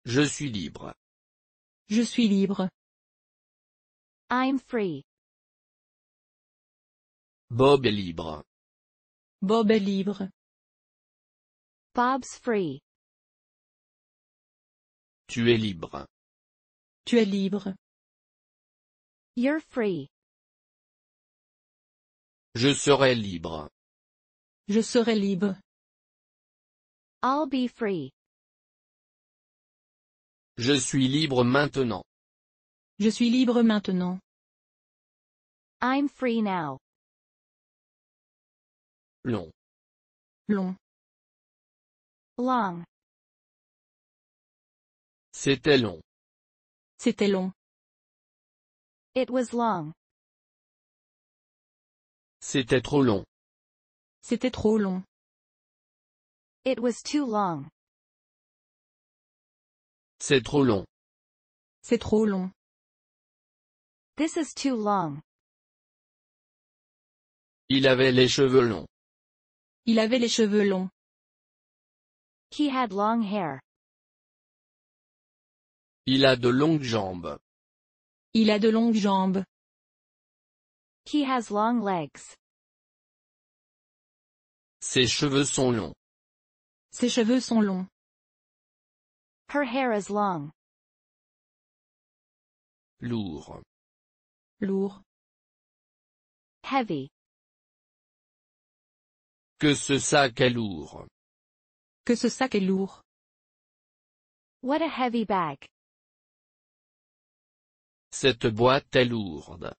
Je suis libre. Je suis libre. I'm free. Bob est libre. Bob est libre. Bob's free. Tu es libre. Tu es libre. You're free. Je serai libre. Je serai libre. I'll be free. Je suis libre maintenant. Je suis libre maintenant. I'm free now. Long. Long. Long. C'était long. C'était long. It was long. C'était trop long. C'était trop long. It was too long. C'est trop long. C'est trop long. This is too long. Il avait les cheveux longs. Il avait les cheveux longs. He had long hair. Il a de longues jambes. Il a de longues jambes. He has long legs. Ses cheveux sont longs. Ses cheveux sont longs. Her hair is long. Lourd. Lourd. Heavy. Que ce sac est lourd. Que ce sac est lourd. What a heavy bag. Cette boîte est lourde.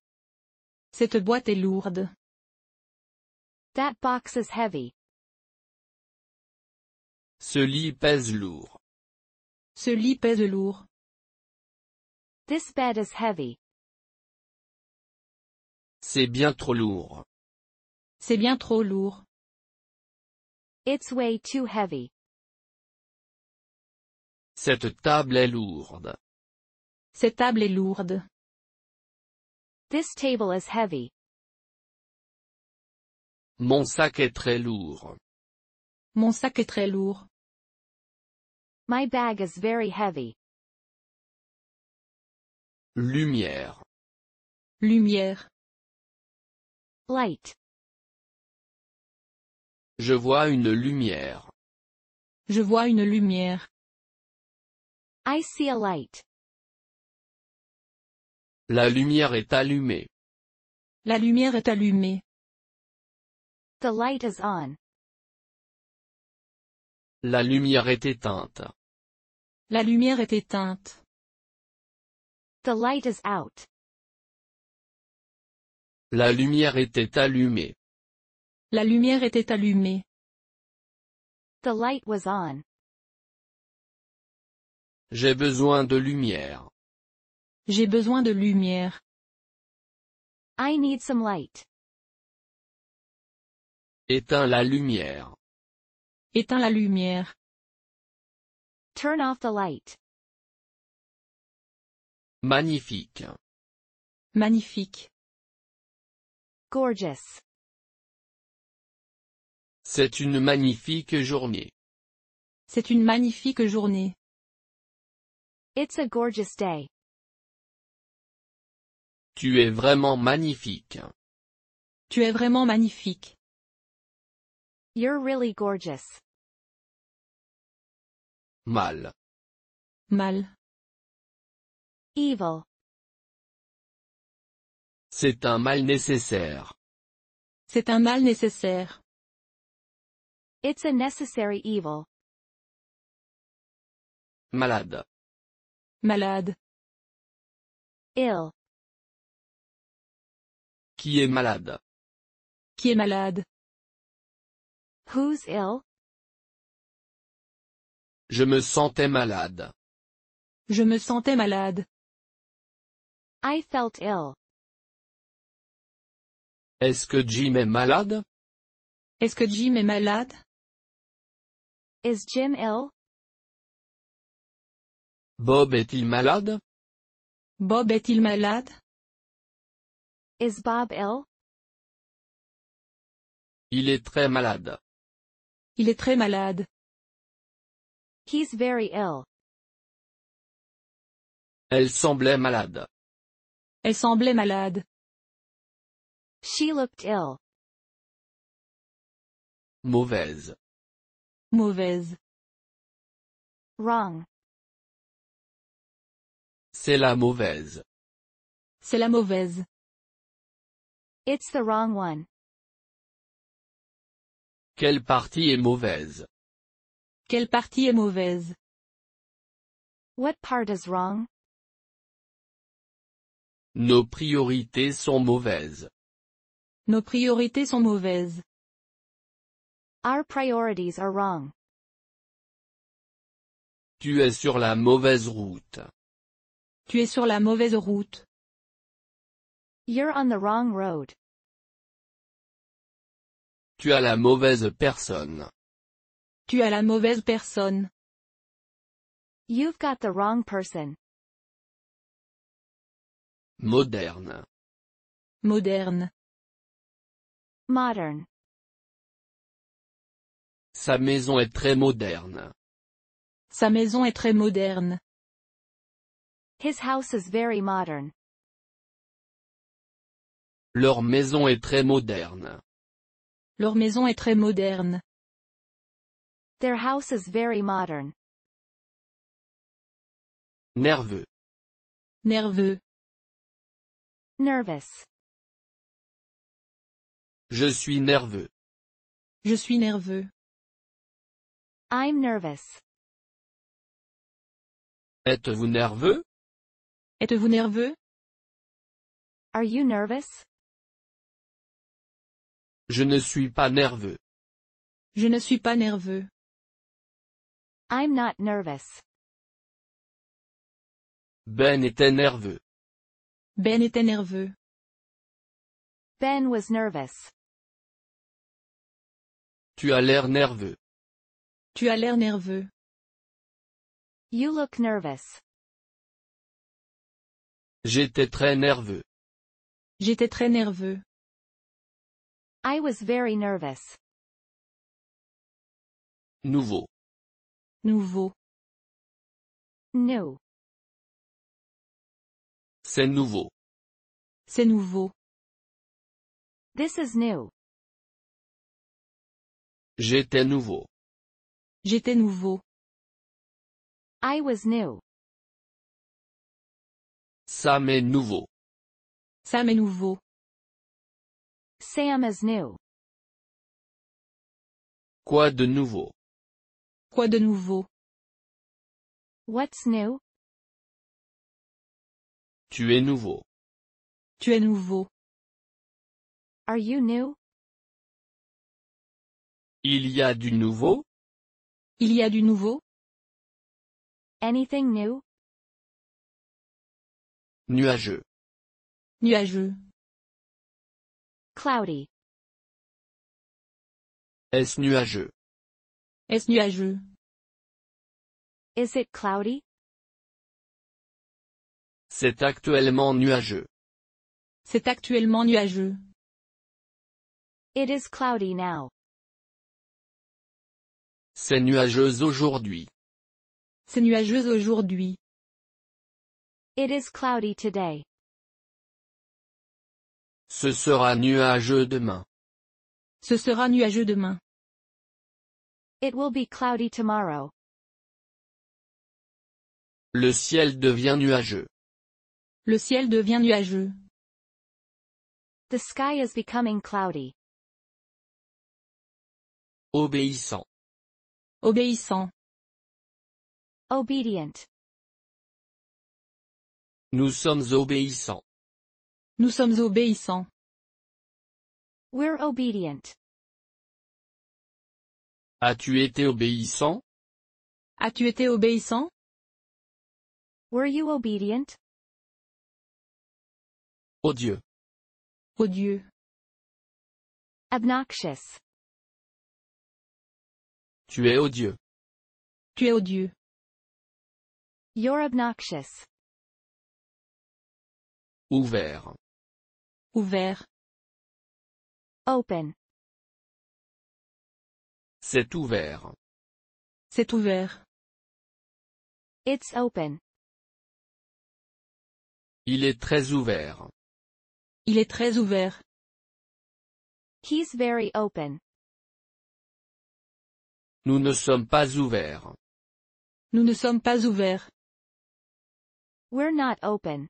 Cette boîte est lourde. That box is heavy. Ce lit pèse lourd. Ce lit pèse lourd. This bed is heavy. C'est bien trop lourd. C'est bien trop lourd. It's way too heavy. Cette table est lourde. Cette table est lourde. This table is heavy. Mon sac est très lourd. Mon sac est très lourd. My bag is very heavy. Lumière. Lumière. Light. Je vois une lumière. Je vois une lumière. I see a light. La lumière est allumée. La lumière est allumée. The light is on. La lumière est éteinte. La lumière est éteinte. The light is out. La lumière était allumée. La lumière était allumée. The light was on. J'ai besoin de lumière. J'ai besoin de lumière. I need some light. Éteins la lumière. Éteins la lumière. Turn off the light. Magnifique. Magnifique. Gorgeous. C'est une magnifique journée. C'est une magnifique journée. It's a gorgeous day. Tu es vraiment magnifique. Tu es vraiment magnifique. You're really gorgeous. Mal. Mal. Evil. C'est un mal nécessaire. C'est un mal nécessaire. It's a necessary evil. Malade. Malade. Ill. Qui est malade? Qui est malade? Who's ill? Je me sentais malade. Je me sentais malade. I felt ill. Est-ce que Jim est malade? Est-ce que Jim est malade? Is Jim ill? Bob est-il malade? Bob est-il malade? Is Bob ill? Il est très malade. Il est très malade. He's very ill. Elle semblait malade. Elle semblait malade. She looked ill. Mauvaise. Mauvaise. Wrong. C'est la mauvaise. C'est la mauvaise. It's the wrong one. Quelle partie est mauvaise? Quelle partie est mauvaise? What part is wrong? Nos priorités sont mauvaises. Nos priorités sont mauvaises. Our priorities are wrong. Tu es sur la mauvaise route. Tu es sur la mauvaise route. You're on the wrong road. Tu as la mauvaise personne. Tu as la mauvaise personne. You've got the wrong person. Moderne. Moderne. Modern. Sa maison est très moderne. Sa maison est très moderne. His house is very modern. Leur maison est très moderne. Leur maison est très moderne. Their house is very modern. Nerveux. Nerveux. Nervous. Je suis nerveux. Je suis nerveux. I'm nervous. Êtes-vous nerveux? Êtes-vous nerveux? Are you nervous? Je ne suis pas nerveux. Je ne suis pas nerveux. I'm not nervous. Ben était nerveux. Ben était nerveux. Ben was nervous. Tu as l'air nerveux. Tu as l'air nerveux. You look nervous. J'étais très nerveux. J'étais très nerveux. I was very nervous. Nouveau. Nouveau. New. C'est nouveau. C'est nouveau. This is new. J'étais nouveau. J'étais nouveau. I was new. Sam est nouveau. Sam est nouveau. Sam is new. Quoi de nouveau? Quoi de nouveau? What's new? Tu es nouveau. Tu es nouveau. Are you new? Il y a du nouveau? Il y a du nouveau? Anything new? Nuageux. Nuageux. Cloudy. Est-ce nuageux? Est-ce nuageux? Is it cloudy? C'est actuellement nuageux. C'est actuellement nuageux. It is cloudy now. C'est nuageux aujourd'hui. C'est nuageux aujourd'hui. It is cloudy today. Ce sera nuageux demain. Ce sera nuageux demain. It will be cloudy tomorrow. Le ciel devient nuageux. Le ciel devient nuageux. The sky is becoming cloudy. Obéissant. Obéissant. Obedient. Nous sommes obéissants. Nous sommes obéissants. We're obedient. As-tu été obéissant? As-tu été obéissant? Were you obedient? Odieux. Odieux. Obnoxious. Tu es odieux. Tu es odieux. You're obnoxious. Ouvert. Ouvert. Open. C'est ouvert. C'est ouvert. It's open. Il est très ouvert. Il est très ouvert. He's very open. Nous ne sommes pas ouverts. Nous ne sommes pas ouverts. We're not open.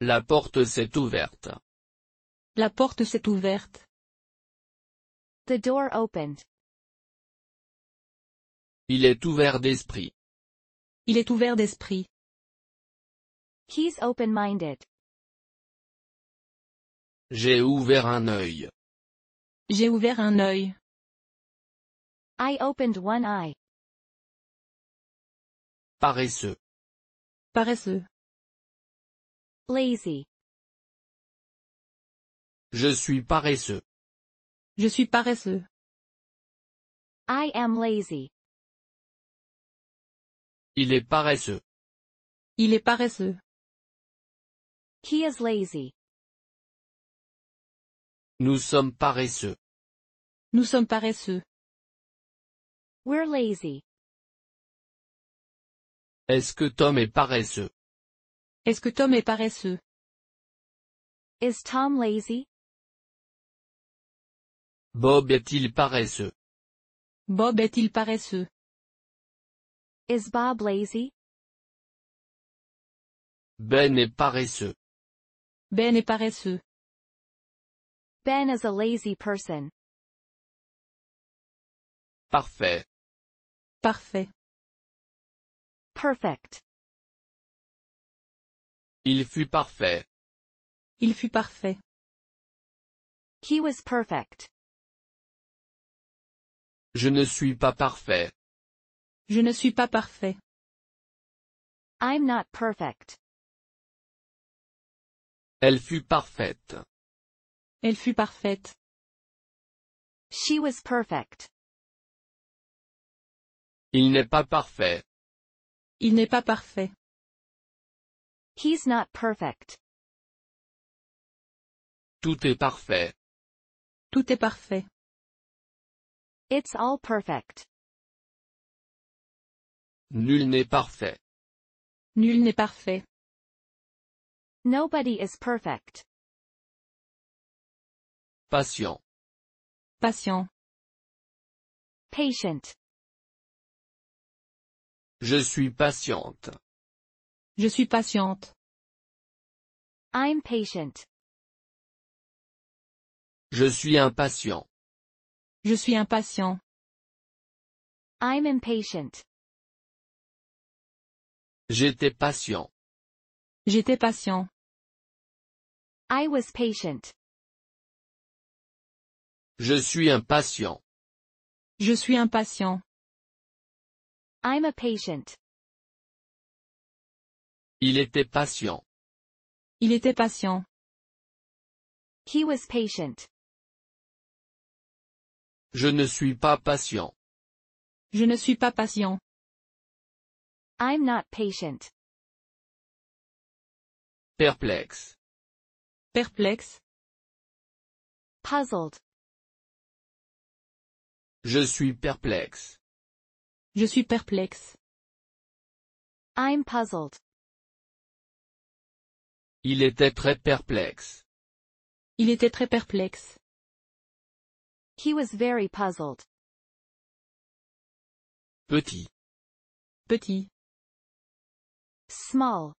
La porte s'est ouverte. La porte s'est ouverte. The door opened. Il est ouvert d'esprit. Il est ouvert d'esprit. He's open-minded. J'ai ouvert un œil. J'ai ouvert un œil. I opened one eye. Paresseux. Paresseux. Lazy. Je suis paresseux. Je suis paresseux. I am lazy. Il est paresseux. Il est paresseux. He is lazy. Nous sommes paresseux. Nous sommes paresseux. We're lazy. Est-ce que Tom est paresseux? Est-ce que Tom est paresseux? Is Tom lazy? Bob est-il paresseux? Bob est-il paresseux? Is Bob lazy? Ben est paresseux. Ben est paresseux. Ben is a lazy person. Parfait. Parfait. Perfect. Il fut parfait. Il fut parfait. He was perfect. Je ne suis pas parfait. Je ne suis pas parfait. I'm not perfect. Elle fut parfaite. Elle fut parfaite. She was perfect. Il n'est pas parfait. Il n'est pas parfait. He's not perfect. Tout est parfait. Tout est parfait. It's all perfect. Nul n'est parfait. Nul n'est parfait. Nobody is perfect. Patient. Patient. Patient. Je suis patiente. Je suis patiente. I'm patient. Je suis impatient. Je suis impatient. I'm impatient. J'étais patient. J'étais patient. I was patient. Je suis impatient. Je suis impatient. I'm a patient. Il était patient. Il était patient. He was patient. Je ne suis pas patient. Je ne suis pas patient. I'm not patient. Perplexe. Perplexe. Puzzled. Je suis perplexe. Je suis perplexe. I'm puzzled. Il était très perplexe. Il était très perplexe. He was very puzzled. Petit. Petit. Small.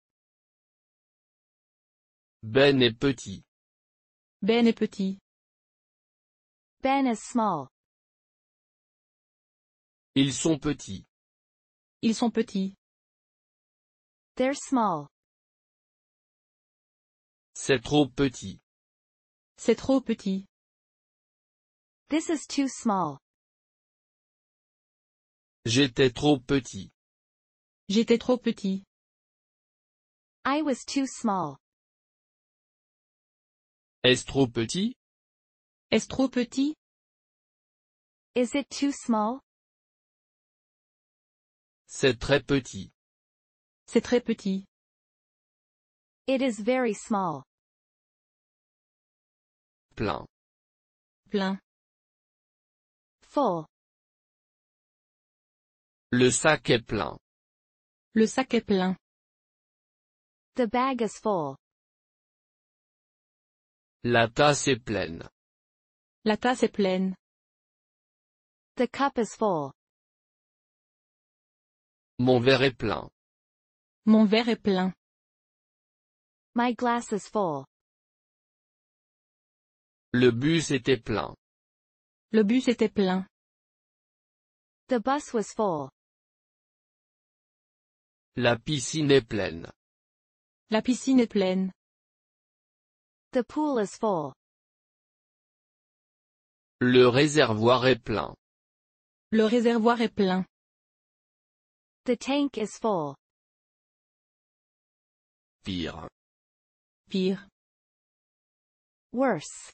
Ben est petit. Ben est petit. Ben is small. Ils sont petits. Ils sont petits. They're small. C'est trop petit. C'est trop petit. This is too small. J'étais trop petit. J'étais trop petit. I was too small. Est-ce trop petit? Est-ce trop petit? Is it too small? C'est très petit. C'est très petit. It is very small. Plein. Plein. Full. Le sac est plein. Le sac est plein. The bag is full. La tasse est pleine. La tasse est pleine. The cup is full. Mon verre est plein. Mon verre est plein. My glass is full. Le bus était plein. Le bus était plein. The bus was full. La piscine est pleine. La piscine est pleine. The pool is full. Le réservoir est plein. Le réservoir est plein. The tank is full. Pire. Pire. Worse.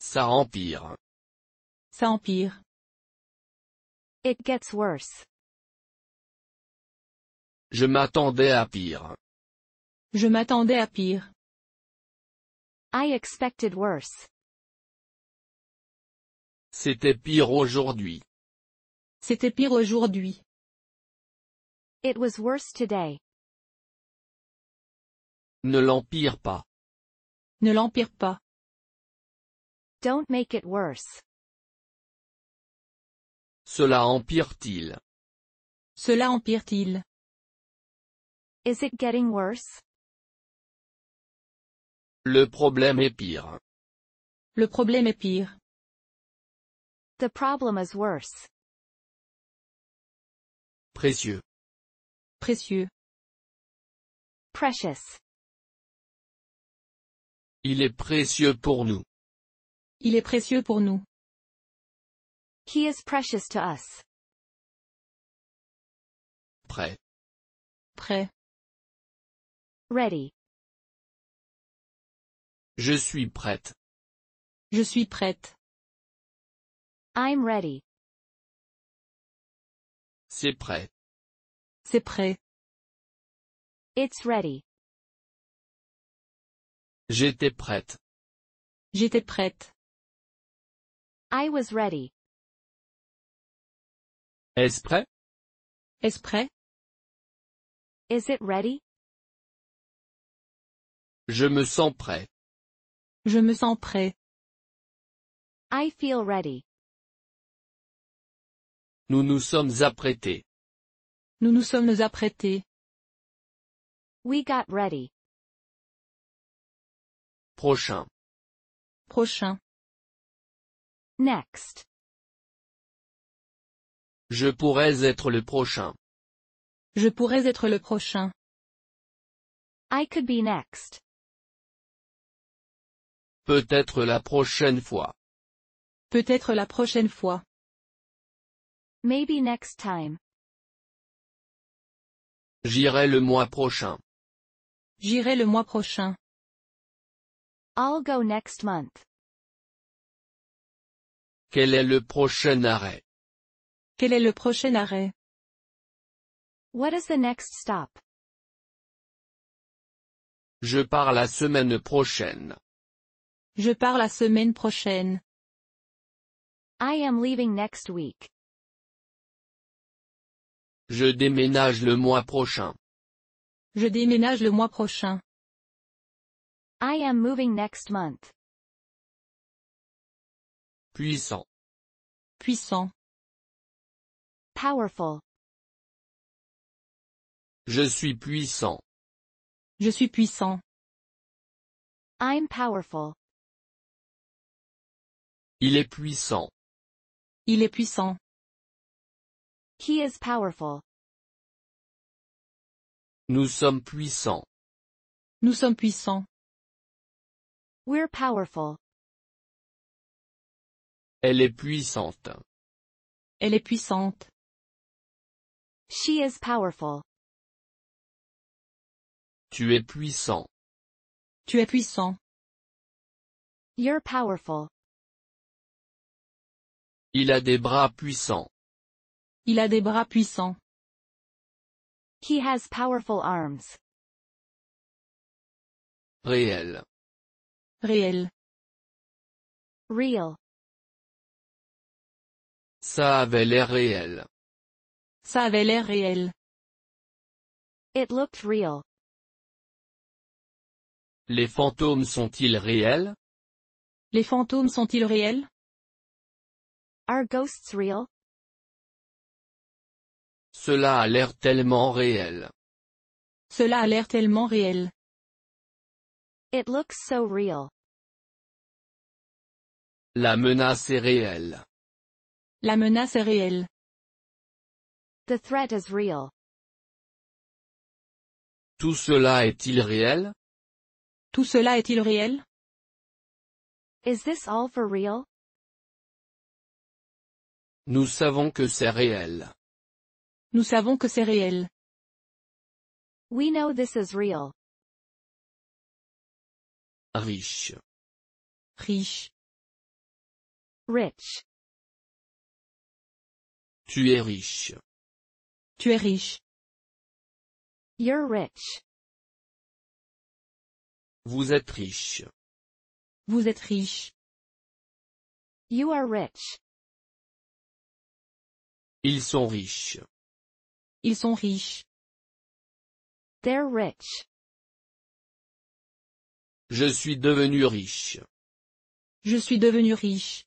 Ça empire. Ça empire. It gets worse. Je m'attendais à pire. Je m'attendais à pire. I expected worse. C'était pire aujourd'hui. C'était pire aujourd'hui. It was worse today. Ne l'empire pas. Ne l'empire pas. Don't make it worse. Cela empire-t-il? Cela empire-t-il? Is it getting worse? Le problème est pire. Le problème est pire. The problem is worse. Précieux. Précieux. Precious. Il est précieux pour nous. Il est précieux pour nous. He is precious to us. Prêt. Prêt. Ready. Je suis prête. Je suis prête. I'm ready. C'est prêt. C'est prêt. It's ready. J'étais prête. J'étais prête. I was ready. Est-ce prêt? Est-ce prêt? Is it ready? Je me sens prêt. Je me sens prêt. I feel ready. Nous nous sommes apprêtés. Nous nous sommes apprêtés. We got ready. Prochain. Prochain. Next. Je pourrais être le prochain. Je pourrais être le prochain. I could be next. Peut-être la prochaine fois. Peut-être la prochaine fois. Maybe next time. J'irai le mois prochain. J'irai le mois prochain. I'll go next month. Quel est le prochain arrêt? Quel est le prochain arrêt? What is the next stop? Je pars la semaine prochaine. Je pars la semaine prochaine. I am leaving next week. Je déménage le mois prochain. Je déménage le mois prochain. I am moving next month. Puissant. Puissant. Powerful. Je suis puissant. Je suis puissant. I'm powerful. Il est puissant. Il est puissant. He is powerful. Nous sommes puissants. Nous sommes puissants. We're powerful. Elle est puissante. Elle est puissante. She is powerful. Tu es puissant. Tu es puissant. You're powerful. Il a des bras puissants. Il a des bras puissants. He has powerful arms. Réel. Réel. Real. Ça avait l'air réel. Ça avait l'air réel. It looked real. Les fantômes sont-ils réels? Les fantômes sont-ils réels? Are ghosts real? Cela a l'air tellement réel. Cela a l'air tellement réel. It looks so real. La menace est réelle. La menace est réelle. The threat is real. Tout cela est-il réel? Tout cela est-il réel? Is this all for real? Nous savons que c'est réel. Nous savons que c'est réel. We know this is real. Riche. Riche. Rich. Tu es riche. Tu es riche. You're rich. Vous êtes riche. Vous êtes riche. You are rich. Ils sont riches. Ils sont riches. They're rich. Je suis devenu riche. Je suis devenu riche.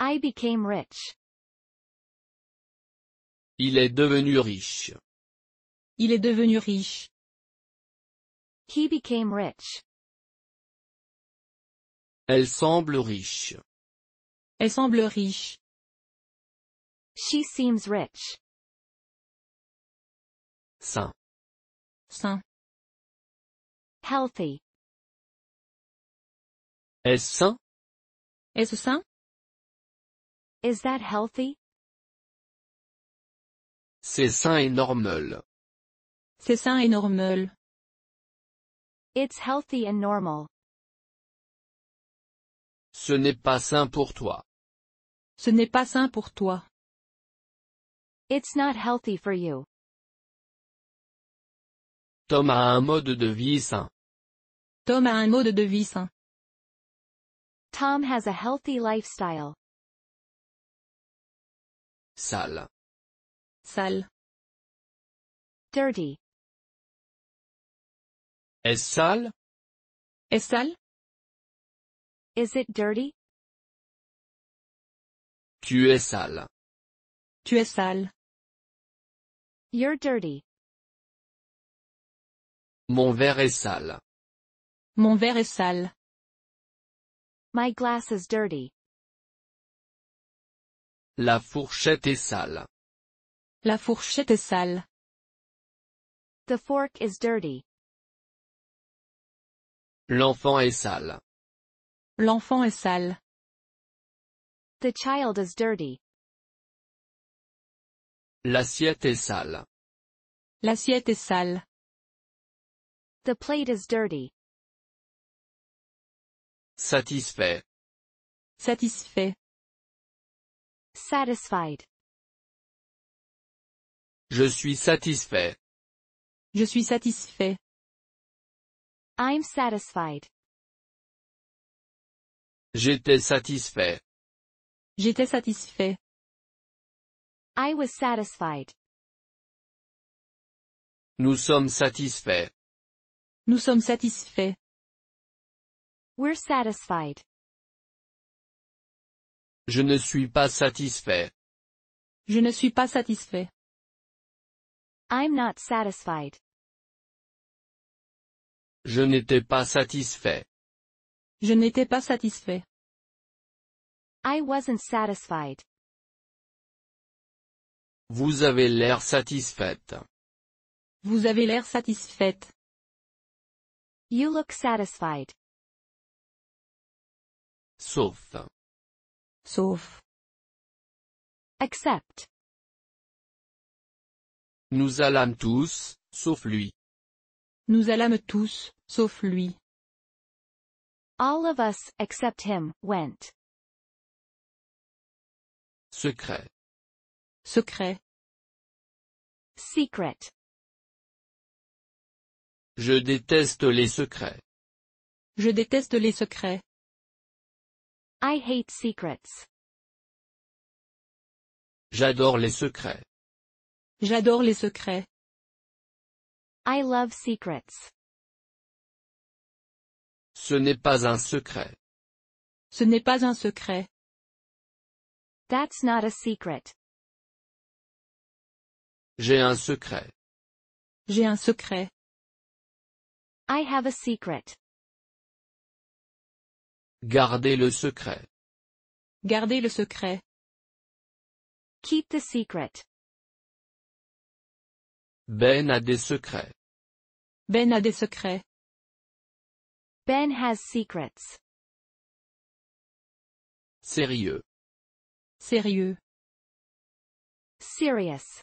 I became rich. Il est devenu riche. Il est devenu riche. He became rich. Elle semble riche. Elle semble riche. She seems rich. Sain. Sain. Healthy. Est-ce sain? Est-ce sain? Is that healthy? C'est sain et normal. C'est sain et normal. It's healthy and normal. Ce n'est pas sain pour toi. Ce n'est pas sain pour toi. It's not healthy for you. Tom a un mode de vie sain. Tom a un mode de vie sain. Tom has a healthy lifestyle. Sale. Sale. Dirty. Est-ce sale? Est-ce sale? Is it dirty? Tu es sale. Tu es sale. You're dirty. Mon verre est sale. Mon verre est sale. My glass is dirty. La fourchette est sale. La fourchette est sale. The fork is dirty. L'enfant est sale. L'enfant est sale. The child is dirty. L'assiette est sale. L'assiette est sale. The plate is dirty. Satisfait. Satisfait. Satisfied. Je suis satisfait. Je suis satisfait. I'm satisfied. J'étais satisfait. J'étais satisfait. I was satisfied. Nous sommes satisfaits. Nous sommes satisfaits. We're satisfied. Je ne suis pas satisfait. Je ne suis pas satisfait. I'm not satisfied. Je n'étais pas satisfait. Je n'étais pas satisfait. I wasn't satisfied. Vous avez l'air satisfaite. Vous avez l'air satisfaite. You look satisfied. Sauf. Sauf. Accept. Nous allâmes tous, sauf lui. Nous allâmes tous, sauf lui. All of us, except him, went. Secret. Secret. Secret. Je déteste les secrets. Je déteste les secrets. I hate secrets. J'adore les secrets. J'adore les secrets. I love secrets. Ce n'est pas un secret. Ce n'est pas un secret. That's not a secret. J'ai un secret. J'ai un secret. I have a secret. Gardez le secret. Gardez le secret. Keep the secret. Ben a des secrets. Ben a des secrets. Ben has secrets. Sérieux. Sérieux. Serious.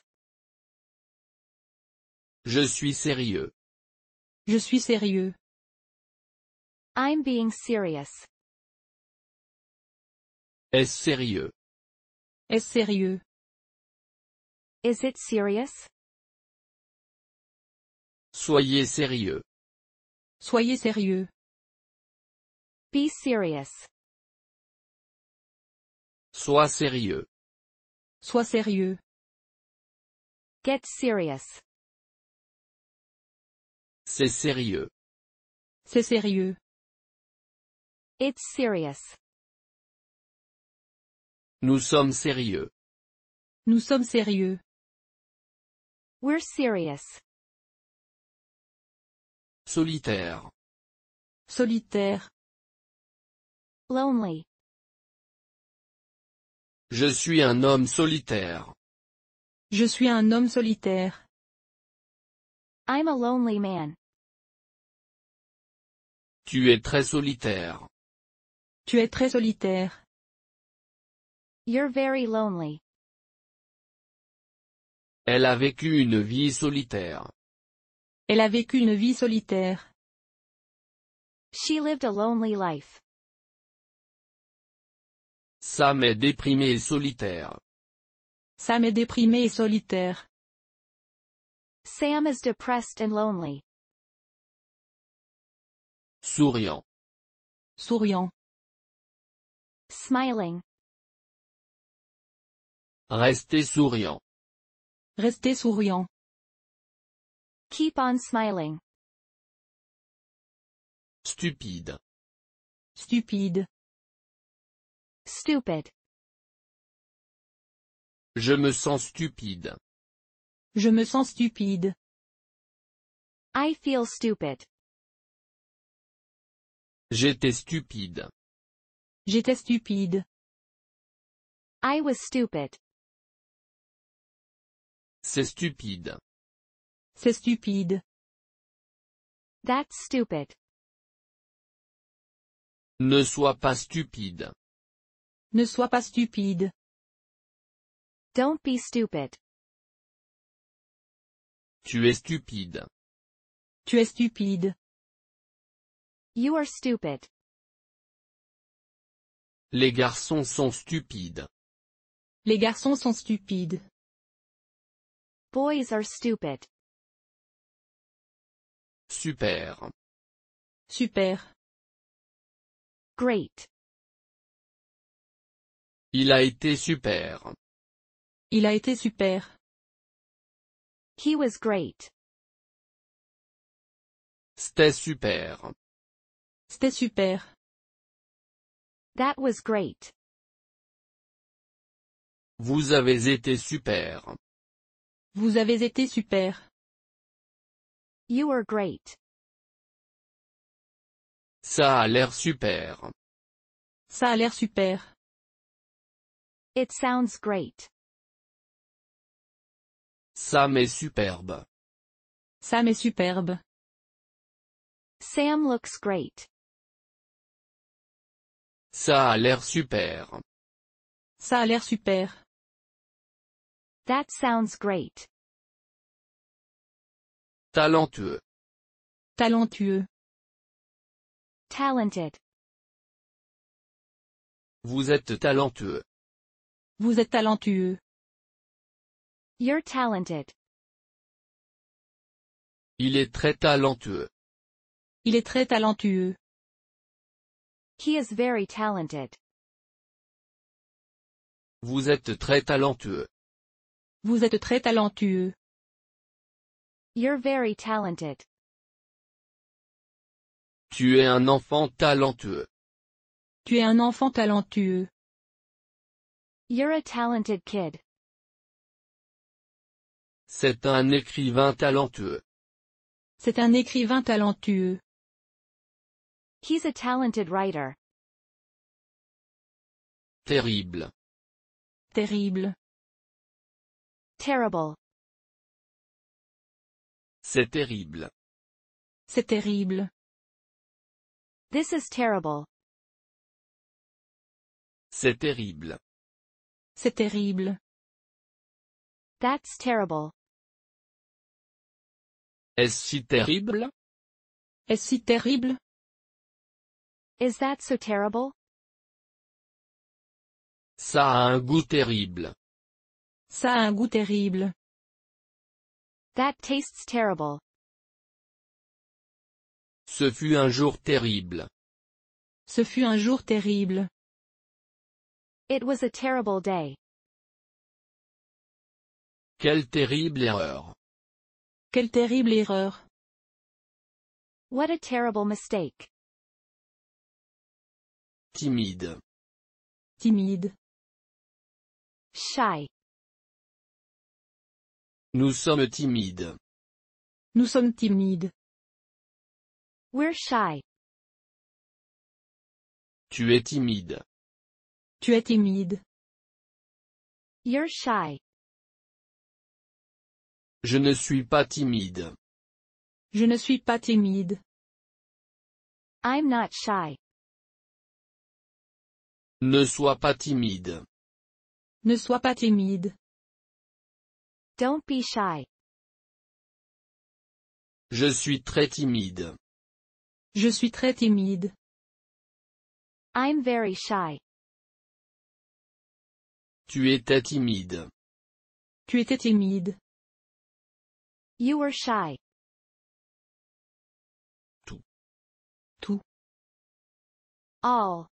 Je suis sérieux. Je suis sérieux. I'm being serious. Est-ce sérieux? Est-ce sérieux? Is it serious? Soyez sérieux. Soyez sérieux. Be serious. Sois sérieux. Sois sérieux. Get serious. C'est sérieux. C'est sérieux. It's serious. Nous sommes sérieux. Nous sommes sérieux. We're serious. Solitaire. Solitaire. Lonely. Je suis un homme solitaire. Je suis un homme solitaire. I'm a lonely man. Tu es très solitaire. Tu es très solitaire. You're very lonely. Elle a vécu une vie solitaire. Elle a vécu une vie solitaire. She lived a lonely life. Sam est déprimé et solitaire. Sam est déprimé et solitaire. Sam is depressed and lonely. Souriant. Souriant. Smiling. Restez souriant. Restez souriant. Keep on smiling. Stupide. Stupide. Stupid. Je me sens stupide. Je me sens stupide. I feel stupid. J'étais stupide. J'étais stupide. I was stupid. C'est stupide. C'est stupide. That's stupid. Ne sois pas stupide. Ne sois pas stupide. Don't be stupid. Tu es stupide. Tu es stupide. You are stupid. Les garçons sont stupides. Les garçons sont stupides. Boys are stupid. Super. Super. Great. Il a été super. Il a été super. He was great. C'était super. C'était super. That was great. Vous avez été super. Vous avez été super. You were great. Ça a l'air super. Ça a l'air super. It sounds great. Sam est superbe. Sam est superbe. Sam looks great. Ça a l'air super. Ça a l'air super. That sounds great. Talentueux. Talentueux. Talented. Vous êtes talentueux. Vous êtes talentueux. You're talented. Il est très talentueux. Il est très talentueux. He is very talented. Vous êtes très talentueux. Vous êtes très talentueux. You're very talented. Tu es un enfant talentueux. Tu es un enfant talentueux. You're a talented kid. C'est un écrivain talentueux. C'est un écrivain talentueux. He's a talented writer. Terrible. Terrible. Terrible. C'est terrible. C'est terrible. This is terrible. C'est terrible. C'est terrible. That's terrible. Est-ce si terrible? Est-ce si terrible? Is that so terrible? Ça a un goût terrible. Ça a un goût terrible. That tastes terrible. Ce fut un jour terrible. Ce fut un jour terrible. It was a terrible day. Quelle terrible erreur. Quelle terrible erreur. What a terrible mistake. Timide. Timide. Shy. Nous sommes timides. Nous sommes timides. We're shy. Tu es timide. Tu es timide. You're shy. Je ne suis pas timide. Je ne suis pas timide. I'm not shy. Ne sois pas timide. Ne sois pas timide. Don't be shy. Je suis très timide. Je suis très timide. I'm very shy. Tu étais timide. Tu étais timide. You were shy. Tout. Tout. All.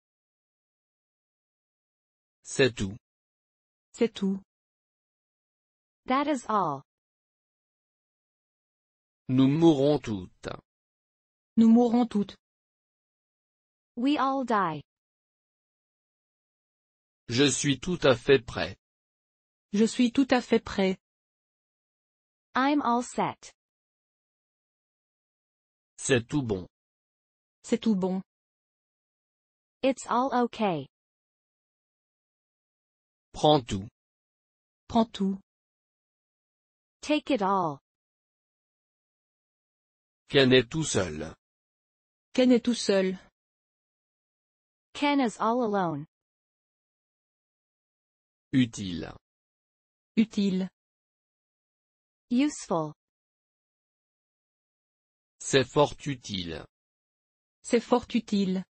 C'est tout. C'est tout. That is all. Nous mourrons toutes. Nous mourrons toutes. We all die. Je suis tout à fait prêt. Je suis tout à fait prêt. I'm all set. C'est tout bon. C'est tout bon. It's all okay. Prends tout. Prends tout. Take it all. Ken est tout seul. Ken est tout seul. Ken is all alone. Utile. Utile. Useful. C'est fort utile. C'est fort utile.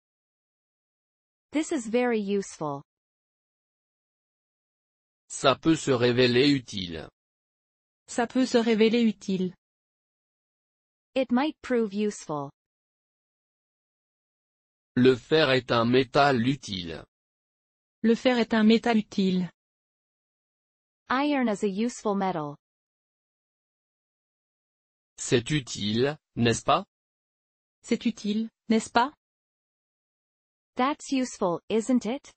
This is very useful. Ça peut se révéler utile. Ça peut se révéler utile. It might prove useful. Le fer est un métal utile. Le fer est un métal utile. Iron is a useful metal. C'est utile, n'est-ce pas? C'est utile, n'est-ce pas? That's useful, isn't it?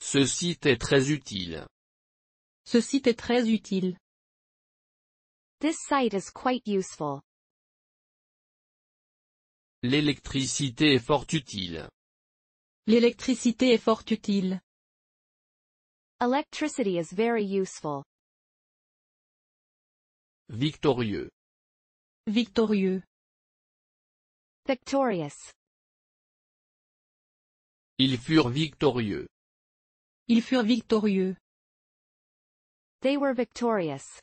Ce site est très utile. Ce site est très utile. This site is quite useful. L'électricité est fort utile. L'électricité est fort utile. Electricity is very useful. Victorieux. Victorieux. Victorious. Ils furent victorieux. Ils furent victorieux. They were victorious.